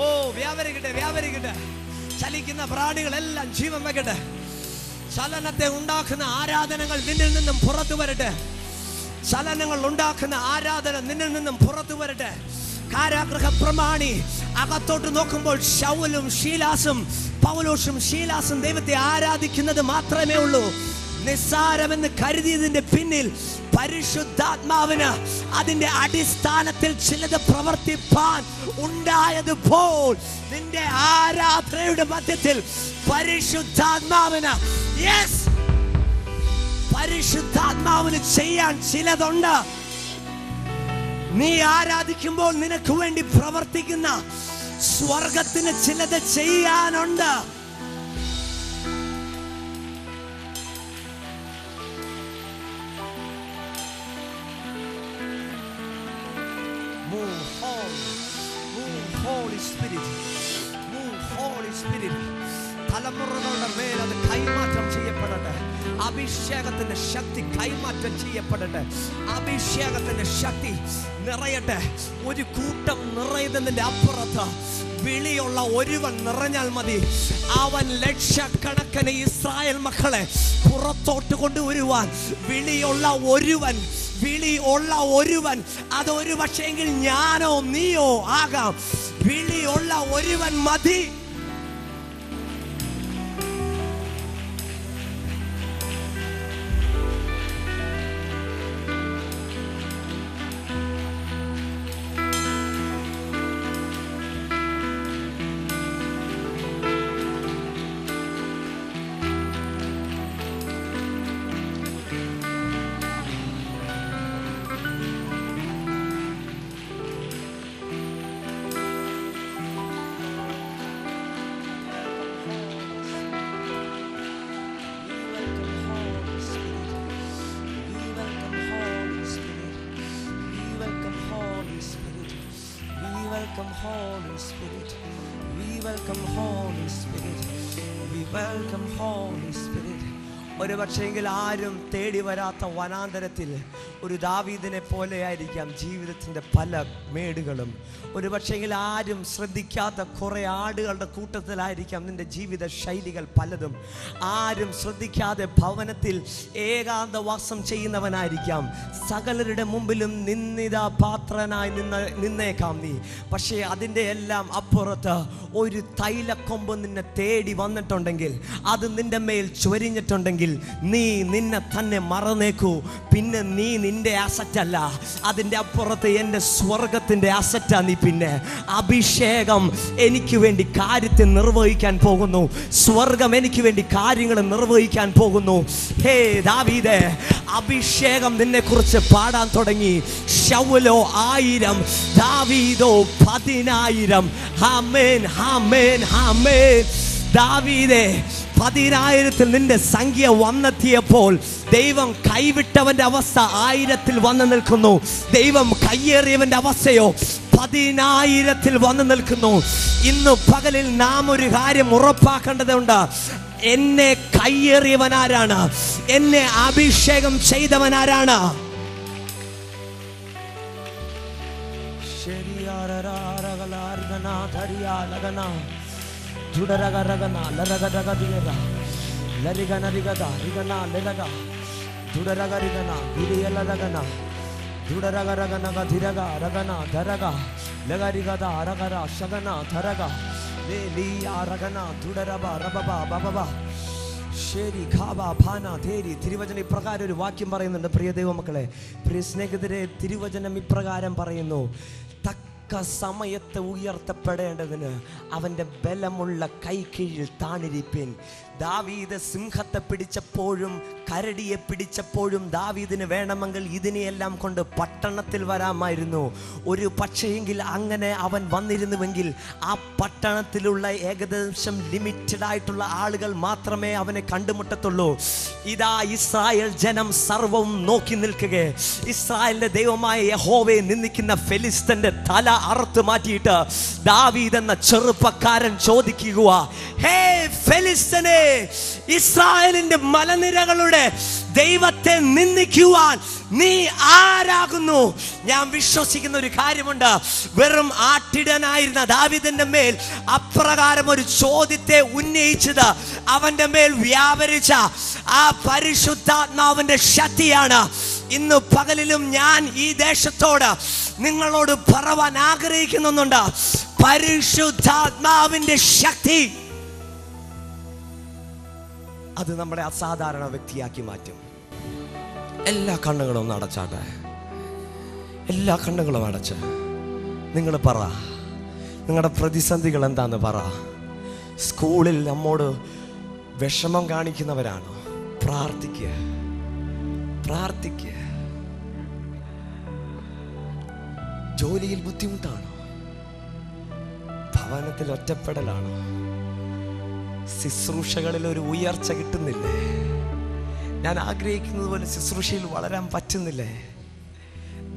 ഓ വ്യാപരിക്കട്ടെ, വ്യാപരിക്കട്ടെ. ചലിക്കുന്ന പ്രാണികളെല്ലാം ജീവൻ വെക്കട്ടെ. ചലനത്തെ ഉണ്ടാക്കുന്ന ആരാധനകൾ നിന്നിൽ നിന്നും പുറത്തു വരട്ടെ. ചലനങ്ങൾ ഉണ്ടാക്കുന്ന ആരാധന നിന്നിൽ നിന്നും പുറത്തു വരട്ടെ. കാരാഗ്രഹ പ്രമാണി അകത്തോട്ട് നോക്കുമ്പോൾ ശൗലും ശീലാസും പൗലോഷും ശീലാസും ദൈവത്തെ ആരാധിക്കുന്നത് മാത്രമേ ഉള്ളൂ. നിസ്സാരമെന്ന് കരുതിയതിന്റെ പിന്നിൽ പരിശുദ്ധാത്മാവിന് അതിന്റെ അടിസ്ഥാനത്തിൽ ചിലത് പ്രവർത്തിപ്പാൻ ഉണ്ടായതുപോൽ നിന്റെ ആരാധനയുടെ മധ്യത്തിൽ പരിശുദ്ധാത്മാവിന് പരിശുദ്ധാത്മാവിന് ചെയ്യാൻ ചിലതുണ്ട്. നീ ആരാധിക്കുമ്പോൾ നിനക്ക് വേണ്ടി പ്രവർത്തിക്കുന്ന സ്വർഗത്തിന് ചിലത് ചെയ്യാനുണ്ട്. തലമുറകളുടെ മേൽ അത് കൈമാറ്റം ചെയ്യപ്പെടട്ടെ. അഭിഷേകത്തിന്റെ ശക്തി കൈമാറ്റം ചെയ്യപ്പെടട്ടെ. അഭിഷേകത്തിന്റെ ശക്തി നിറയട്ടെ. ഒരു കൂട്ടം നിറയുന്നതിന്റെ അപ്പുറത്ത് വിളിയുള്ള ഒരുവൻ നിറഞ്ഞാൽ മതി. അവൻ ലക്ഷക്കണക്കിന് ഇസ്രായേൽ മക്കളെ പുറത്തോട്ട് കൊണ്ടുവരുവാൻ വിളിയുള്ള ഒരുവൻ അതൊരു പക്ഷേങ്കിൽ ഞാനോ നീയോ ആകാം. വിളിയുള്ള ഒരുവൻ മതി. ഒരു പക്ഷേങ്കിൽ ആരും തേടി വരാത്ത വനാന്തരത്തിൽ ഒരു ദാവീദിനെ പോലെയായിരിക്കാം ജീവിതത്തിൻ്റെ പല മേടുകളും. ഒരു പക്ഷേങ്കിൽ ആരും ശ്രദ്ധിക്കാത്ത കുറേ ആടുകളുടെ കൂട്ടത്തിലായിരിക്കാം നിൻ്റെ ജീവിത ശൈലികൾ പലതും. ആരും ശ്രദ്ധിക്കാതെ ഭവനത്തിൽ ഏകാന്തവാസം ചെയ്യുന്നവനായിരിക്കാം. സകലരുടെ മുമ്പിലും നിന്ദിത പാത്രനായി നിന്നേക്കാം നീ. പക്ഷേ അതിൻ്റെ എല്ലാം അപ്പുറത്ത് ഒരു തൈലക്കൊമ്പ് നിന്നെ തേടി വന്നിട്ടുണ്ടെങ്കിൽ, അത് നിൻ്റെ മേൽ ചൊരിഞ്ഞിട്ടുണ്ടെങ്കിൽ, നീ നിന്നെ തന്നെ മറന്നേക്കൂ. പിന്നെ നീ നിന്റെ അസറ്റ് അല്ല, അതിൻ്റെ അപ്പുറത്ത് എൻ്റെ സ്വർഗത്തിൻ്റെ അസറ്റാണ് നീ. പിന്നെ അഭിഷേകം എനിക്ക് വേണ്ടി കാര്യത്തെ നിർവഹിക്കാൻ പോകുന്നു. സ്വർഗം എനിക്ക് വേണ്ടി കാര്യങ്ങൾ നിർവഹിക്കാൻ പോകുന്നു. ഹേ ദാവീദേ, അഭിഷേകം നിന്നെക്കുറിച്ച് പാടാൻ തുടങ്ങി. ശൗലോ 1000, ദാവീദോ 10000. ആമേൻ, ആമേൻ, ആമേൻ. ദാവീദേ, 10000ത്തിൽ നിന്റെ സംഖ്യ വന്നെത്തിയപ്പോൾ ദൈവം കൈവിട്ടവന്റെ അവസ്ഥ 1000ത്തിൽ വന്നു നിൽക്കുന്നു. ദൈവം കയ്യേറിയവന്റെ അവസ്ഥയോ 10000ത്തിൽ വന്നു നിൽക്കുന്നു. ഇന്ന് പകലിൽ നാം ഒരു കാര്യം ഉറപ്പാക്കേണ്ടതുണ്ട്. എന്നെ കയ്യേറിയവനാരാണ്? എന്നെ അഭിഷേകം ചെയ്തവനാരാണ്? തിരുവചനം ഇപ്രകാരം ഒരു വാക്യം പറയുന്നുണ്ട്. പ്രിയ ദൈവമക്കളെ, പ്രിയ സ്നേഹിതരെ, തിരുവചനം ഇപ്രകാരം പറയുന്നു. സമയത്ത് ഉയർത്തപ്പെടേണ്ടതിന് അവൻ്റെ ബലമുള്ള കൈക്കീഴിൽ താണിരിപ്പീൻ. ദാവീദ് സിംഹത്തെ പിടിച്ചപ്പോഴും കരടിയെ പിടിച്ചപ്പോഴും ദാവീദിന് വേണമെങ്കിൽ ഇതിനെയെല്ലാം കൊണ്ട് പട്ടണത്തിൽ വരാമായിരുന്നു. ഒരു പക്ഷേയെങ്കിൽ അങ്ങനെ അവൻ വന്നിരുന്നുവെങ്കിൽ ആ പട്ടണത്തിലുള്ള ഏകദേശം ലിമിറ്റഡ് ആയിട്ടുള്ള ആളുകൾ മാത്രമേ അവനെ കണ്ടുമുട്ടത്തുള്ളൂ. ഇതാ ഇസ്രായേൽ ജനം സർവവും നോക്കി നിൽക്കുകയെ ഇസ്രായേലിൻ്റെ ദൈവമായ യഹോവയെ നിന്ദിക്കുന്ന ഫെലിസ്തന്റെ തല അറുത്തു മാറ്റിയിട്ട് ദാവീദ് എന്ന ചെറുപ്പക്കാരൻ ചോദിക്കുക, ഹേ ഫെലിസ്തനെ, ഇസ്രായേലിന്റെ മലനിരകളുടെ ദൈവത്തെ നിന്ദിക്കുവാൻ നീ ആരാകുന്നു? ഞാൻ വിശ്വസിക്കുന്ന ഒരു കാര്യമുണ്ട്, വെറും ആട്ടിടനായിരുന്ന ദാവീദിന്റെ മേൽ അപ്രകാരം ഒരു ചോദ്യത്തെ ഉന്നയിച്ചത് അവന്റെ മേൽ വ്യാപരിച്ച ആ പരിശുദ്ധാത്മാവിന്റെ ശക്തിയാണ്. ഇന്ന് പകലിലും ഞാൻ ഈ ദേശത്തോട് നിങ്ങളോട് പറവാൻ ആഗ്രഹിക്കുന്നുണ്ട്, പരിശുദ്ധാത്മാവിന്റെ ശക്തി അത് നമ്മുടെ അസാധാരണ വ്യക്തിയാക്കി മാറ്റും. എല്ലാ കണ്ണുകളും ഒന്ന് അടച്ചാട്ടെ. എല്ലാ കണ്ണുകളും അടച്ച് നിങ്ങൾ പറ, നിങ്ങളുടെ പ്രതിസന്ധികൾ എന്താന്ന് പറ. സ്കൂളിൽ നമ്മോട് വിഷമം കാണിക്കുന്നവരാണോ? പ്രാർത്ഥിക്കുക, പ്രാർത്ഥിക്കുക. ജോലിയിൽ ബുദ്ധിമുട്ടാണോ? ഭവനത്തിൽ ഒറ്റപ്പെടലാണോ? ശുശ്രൂഷകളിൽ ഒരു ഉയർച്ച കിട്ടുന്നില്ലേ? ഞാൻ ആഗ്രഹിക്കുന്നത് പോലെ ശുശ്രൂഷയിൽ വളരാൻ പറ്റുന്നില്ലേ?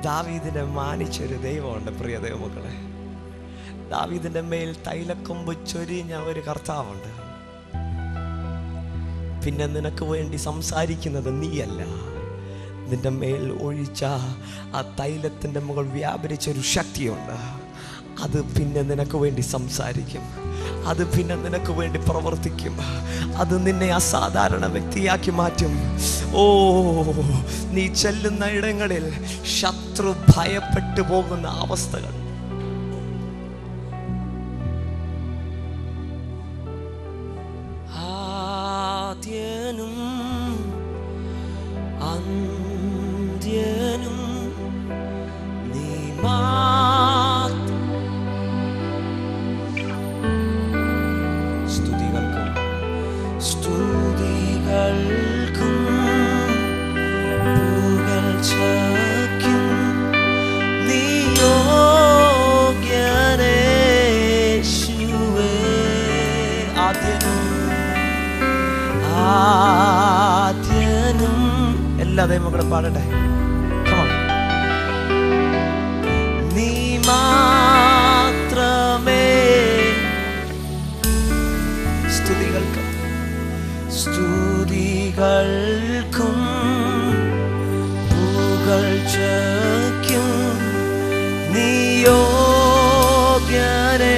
ദാവീദിനെ മാനിച്ചൊരു ദൈവമുണ്ട് പ്രിയ ദൈവമക്കളെ. ദാവീദിന്റെ മേൽ തൈലക്കൊമ്പ് ചൊരിഞ്ഞ ഒരു കർത്താവുണ്ട്. പിന്നെ നിനക്ക് വേണ്ടി സംസാരിക്കുന്നത് നീയല്ല, നിന്റെ മേൽ ഒഴിച്ച ആ തൈലത്തിൻ്റെ മുകൾ വ്യാപരിച്ചൊരു ശക്തിയുണ്ട്. അത് പിന്നെ നിനക്ക് വേണ്ടി സംസാരിക്കും, അത് പിന്നെ നിനക്ക് വേണ്ടി പ്രവർത്തിക്കും, അത് നിന്നെ അസാധാരണ വ്യക്തിയാക്കി മാറ്റും. ഓ, നീ ചെല്ലുന്ന ഇടങ്ങളിൽ ശത്രു ഭയപ്പെട്ടു പോകുന്ന അവസ്ഥകൾ. ആദ്യനും അന്ത്യനും നീ എല്ലാ ദൈവങ്ങളും പാടട്ടെ. നീ മാത്രമേ സ്തുതികൾക്കും സ്തുതികൾക്കും പുകഴ്ചയ്ക്കും നീ യോഗ്യനേ.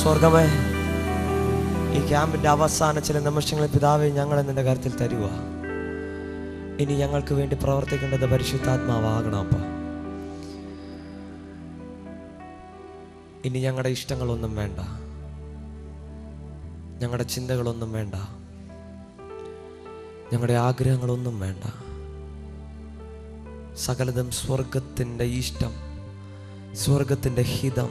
സ്വർഗമേ, ഈ ക്യാമ്പിൻ്റെ അവസാന ചില നിമിഷങ്ങളിൽ പിതാവേ ഞങ്ങളെ നിൻ്റെ കാര്യത്തിൽ തരുക. ഇനി ഞങ്ങൾക്ക് വേണ്ടി പ്രവർത്തിക്കേണ്ടത് പരിശുദ്ധാത്മാവാകണം. ഇനി ഞങ്ങളുടെ ഇഷ്ടങ്ങളൊന്നും വേണ്ട, ഞങ്ങളുടെ ചിന്തകളൊന്നും വേണ്ട, ഞങ്ങളുടെ ആഗ്രഹങ്ങളൊന്നും വേണ്ട. സകലതും സ്വർഗത്തിൻ്റെ ഇഷ്ടം, സ്വർഗത്തിൻ്റെ ഹിതം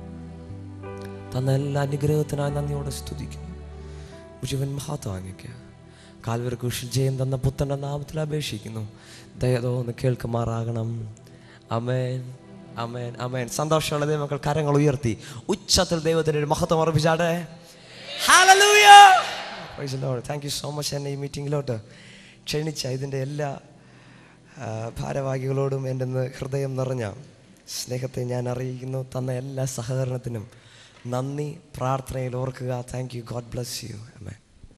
തന്ന എല്ലാ അനുഗ്രഹത്തിനായി നന്ദിയോടെ സ്തുതിക്കുന്നു. മുഴുവൻ മഹത്വം അങ്ങേക്ക്. കാൽവരി കുരിശിൽ ജയം തന്ന പുത്രന്റെ നാമത്തിൽ അപേക്ഷിക്കുന്നു. ദയതോന്ന് കേൾക്കുമാറാകണം. Amen. Amen. Amen. സന്തോഷമുള്ള ദൈവമക്കൾ കരങ്ങൾ ഉയർത്തി ഉച്ചത്തിൽ ദൈവത്തിന്റെ ഒരു മഹത്വം അർപ്പിച്ചാട്ടെ. Hallelujah. Praise the Lord. Thank you so much എന്നെ ഈ മീറ്റിംഗിലോട്ട് ക്ഷണിച്ച ഇതിന്റെ എല്ലാ ഭാരവാഹികളോടും എൻ്റെ ഹൃദയം നിറഞ്ഞ സ്നേഹത്തെ ഞാൻ അറിയിക്കുന്നു. തന്ന എല്ലാ സഹകരണത്തിനും നന്ദി. പ്രാർത്ഥനയിൽ ഓർക്കുക. Thank you. God bless you. Amen.